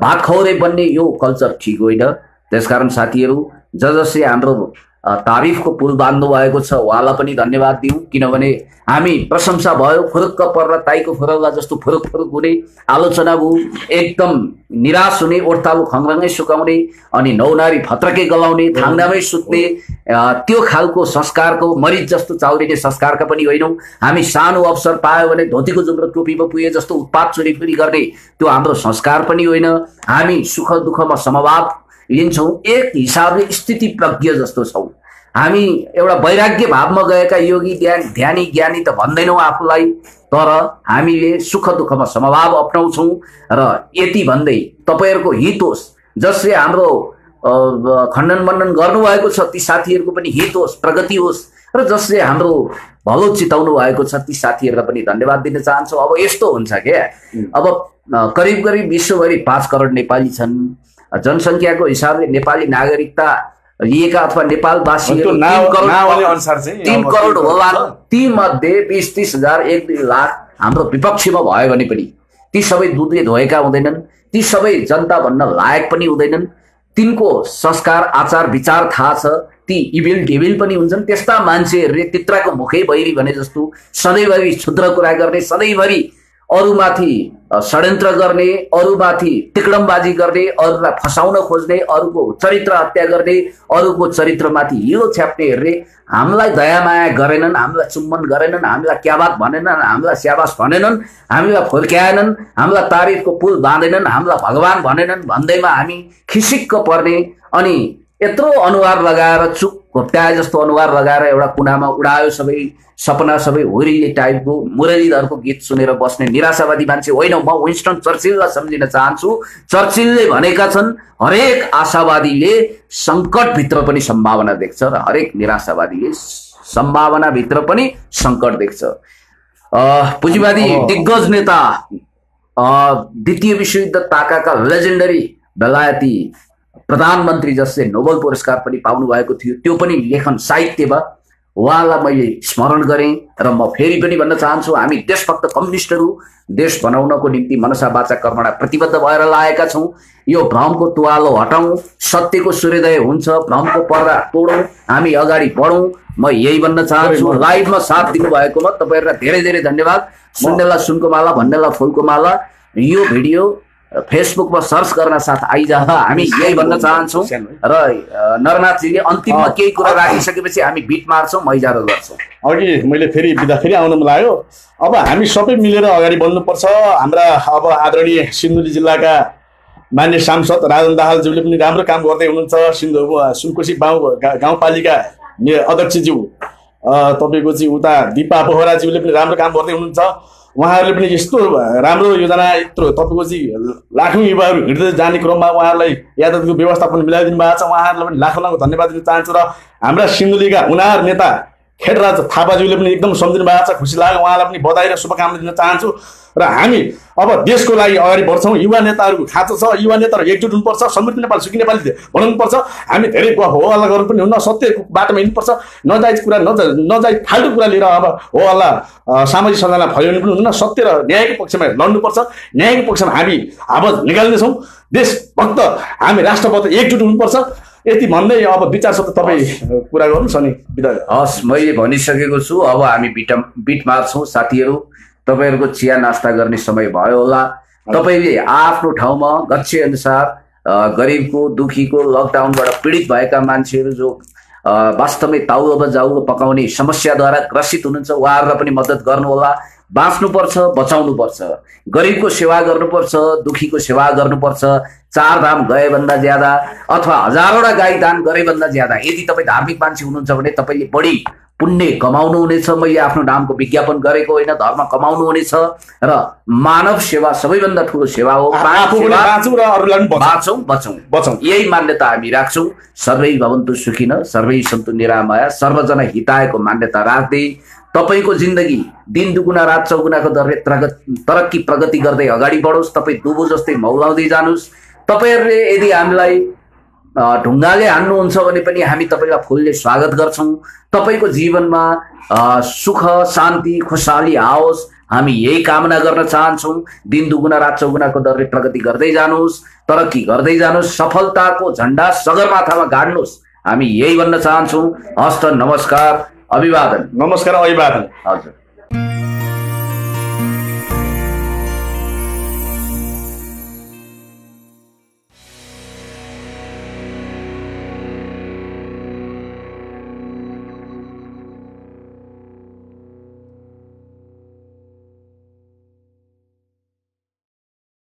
भातखौरे बन्ने यो कल्चर ठीक होइन। त्यसकारण साथीहरू, ज जसले हाम्रो तारिफको पुल बाँध्नु भएको छ उहाँलाई पनि धन्यवाद दिउँ, किनभने हामी प्रशंसा भयो, फुरुक्क पर्दा ताईको फुरौला जस्तो फुरुक फुरुक हुने, आलोचना भयो, एकदम निराश हुने, ओर्तालु खङ्ग्राङै सुकाउने, अनि नौनारी फत्रकै गलाउने, थाङ्नामै सुत्ने, त्यो खालको संस्कारको मरिच जस्तो चाउरिने संस्कारका पनि होइनौं। हामी सानो अवसर पायो भने धोतीको जुम्रो टोपीमा पुगे जस्तो उत्पात चोरी पनि गर्ने त्यो हाम्रो संस्कार पनि होइन। हामी सुख दुःखमा समभाव लिन्छौं, एक हिसाबले स्थिति प्रज्ञ जस्तो छौं। हामी एउटा वैराग्य भावमा गएका योगी ध्यानी ज्ञानी त भन्दैनौं आफूलाई, तर हामीले सुख दुःखमा समभाव अपनाउँछौं। र यति भन्दै तपाईहरुको हित होस्, जसले हाम्रो खण्डन मण्डन गर्नु भएको छ ती साथीहरुको पनि हित होस्, प्रगति होस्। र जसले हाम्रो भलो चिताउनु भएको छ ती साथीहरूलाई पनि धन्यवाद दिन चाहन्छु। अब यस्तो हुन्छ के, अब करिब करिब विश्वभरि पाँच करोड नेपाली छन्, जनसङ्ख्याको हिसाबले नेपाली नागरिकता लिएका अथवा नेपालवासीहरू तीन करोड होला, ती मध्ये बीस तीस हजार एक दुई लाख हाम्रो विपक्षीमा भयो भने पनि ती सबै दुधले धोएका हुँदैनन्, ती सबै जनता भन्न लायक पनि हुँदैनन्, तिनको संस्कार आचार विचार थाहा छ, ती इभिल ढिभिल पनि हुन्छन्। त्यस्ता मान्छेहरूले तित्राको मुखै बहिरी भने जस्तो सधैँभरि क्षुद्र कुरा गर्ने, सधैँभरि अरूमाथि षड्यन्त्र गर्ने, अरूमाथि तिकडमबाजी गर्ने, अरूलाई फसाउन खोज्ने, अरूको चरित्र हत्या गर्ने, अरूको चरित्रमाथि हिलो छ्याप्नेहरूले हामीलाई दयामाया गरेनन्, हामीलाई चुम्बन गरेनन्, हामीलाई क्या बात भनेनन्, हामीलाई स्याबास भनेनन्, हामीलाई फुल्क्याएनन्, हामीलाई तारिफको पुल बाँधेनन्, हामीलाई भगवान भनेनन् भन्दैमा हामी खिसिक्क पर्ने अनि यत्रो अनुहार लगाएर चुप घोप्टाए जस्तो अनुहार लगाएर एउटा कुनामा उडायो सबै सपना, सबै होरिने टाइपको मुरलीधरको गीत सुनेर बस्ने निराशावादी मान्छे होइन। म विन्स्टन चर्चिललाई सम्झिन चाहन्छु। चर्चिलले भनेका छन् हरेक आशावादीले सङ्कटभित्र पनि सम्भावना देख्छ र हरेक निराशावादीले सम्भावनाभित्र पनि सङ्कट देख्छ। पुँजीवादी दिग्गज नेता, द्वितीय विश्वयुद्ध ताकाका लेजेन्डरी बेलायती प्रधानमन्त्री जसले नोबेल पुरस्कार पनि पाउनु भएको थियो, त्यो पनि लेखन साहित्यमा उहाँलाई मैले स्मरण गरेँ र म फेरि पनि भन्न चाहन्छु, हामी देशभक्त कम्युनिस्टहरू देश बनाउनको निम्ति मनसा वाचा कर्मणा प्रतिबद्ध भएर लागेका छौँ। यो भ्रमको तुवालो हटाउँ, सत्यको सूर्योदय हुन्छ, भ्रमको पर्दा तोडौँ, हामी अगाडि बढौँ। म यही भन्न चाहन्छु। लाइभमा साथ दिनुभएकोमा तपाईँहरूलाई धेरै धेरै धन्यवाद। सुन्नेला सुनको माला भन्नेला फुलको माला यो भिडियो फेसबुकमा सर्च गर्न साथ आइजा। हामी यही भन्न चाहन्छौँ र नरनाथजीले अन्तिममा केही कुरा राखिसकेपछि हामी बिट मार्छौँ, मैजारो गर्छौँ। अघि मैले फेरि बिदा फेरि आउन मन लाग्यो। अब हामी सबै मिलेर अगाडि बढ्नुपर्छ। हाम्रा अब आदरणीय सिन्धुली जिल्लाका मान्य सांसद राजन दाहालज्यूले पनि राम्रो काम गर्दै हुनुहुन्छ। सिन्धु सुनकोशी गाउँ गाउँपालिका अध्यक्षज्यू तपाईँको चाहिँ उता दिपा पोखराज्यूले पनि राम्रो काम गर्दै हुनुहुन्छ। उहाँहरूले पनि यस्तो राम्रो योजना, यत्रो तपाईँको चाहिँ लाखौँ युवाहरू हिँड्दै जाने क्रममा उहाँहरूलाई यातायातको व्यवस्था पनि मिलाइदिनु भएको छ। उहाँहरूलाई पनि लाखौँ लाखौँ धन्यवाद दिन चाहन्छु। र हाम्रा सिन्धुलीका उनीहरू नेता खेतराज थापाज्यूले पनि एकदम सम्झिनु भएको छ, खुसी लाग्यो। उहाँलाई पनि बधाई र शुभकामना दिन चाहन्छु। र हामी अब देशको लागि अगाडि बढ्छौँ। युवा नेताहरूको खाँचो छ, युवा नेताहरू एकजुट हुनुपर्छ। समृद्ध नेपाल सुखी नेपाली बनाउनुपर्छ। हामी धेरै हो हल्ला गर्नु पनि हुन्न, सत्यको बाटोमा हिँड्नुपर्छ। नजायज कुरा नजा नजायज फाल्टु कुरा लिएर अब हो हल्ला सामाजिक सञ्जालमा फैलाउनु पनि हुन्न। सत्य र न्यायको पक्षमा लड्नुपर्छ। न्यायको पक्षमा हामी आवाज निकाल्नेछौँ। देशभक्त हामी राष्ट्रभक्त एकजुट हुनुपर्छ। यति भन्दै अब विचार शब्द तपाईँ कुरा गर्नुहोस् अनि बिदा। हस्, मैले भनिसकेको छु। अब हामी बिट बिट मार्छौँ। साथीहरू, तपाईहरूको चिया नास्ता गर्ने समय भयो होला। तपाईँले आफ्नो ठाउँमा गच्छे अनुसार गरिबको, दुखीको, लकडाउनबाट पीडित भएका मान्छेहरू जो वास्तवमै ताउलोमा जाउलो पकाउने समस्याद्वारा ग्रसित हुनुहुन्छ उहाँहरूलाई पनि मद्दत गर्नुहोला। बाँच्नुपर्छ, बचाउनुपर्छ, गरिबको सेवा गर्नुपर्छ, दुखीको सेवा गर्नुपर्छ। चार धाम गए भन्दा ज्यादा अथवा हजारवटा गाई दान गरे भन्दा ज्यादा यदि तपाईँ धार्मिक मान्छे हुनुहुन्छ भने तपाईँले बढी पुण्य कमाउनु हुनेछ। मैले आफ्नो नामको विज्ञापन गरेको होइन, धर्म कमाउनु हुनेछ। र मानव सेवा सबैभन्दा ठुलो सेवा हो। बचौँ, यही मान्यता हामी राख्छौँ। सर्वै भवन्तु सुखिन, सर्वै सन्तु निरामया, सर्वजना हितायको मान्यता राख्दै तपाईको जिन्दगी दिन दुगुना रात चौगुनाको दरले तरक्की प्रगति गर्दै अगाडि बढोस्। तपाईँ दुबो जस्तै मौलाउँदै जानुहोस्। तपाईँहरूले यदि हामीलाई ढुङ्गाले हान्नुहुन्छ भने पनि हामी तपाईँलाई फुलले स्वागत गर्छौँ। तपाईँको जीवनमा सुख शान्ति खुशहाली आओस्, हामी यही कामना गर्न चाहन्छौँ। दिन दुगुना रात चौगुनाको दरले प्रगति गर्दै जानुहोस्, तरक्की गर्दै जानुहोस्, सफलताको झन्डा सगरमाथामा गाड्नुहोस्। हामी यही भन्न चाहन्छौँ। हस्त, नमस्कार, अभिवादन। नमस्कार, अभिवादन। हजुर।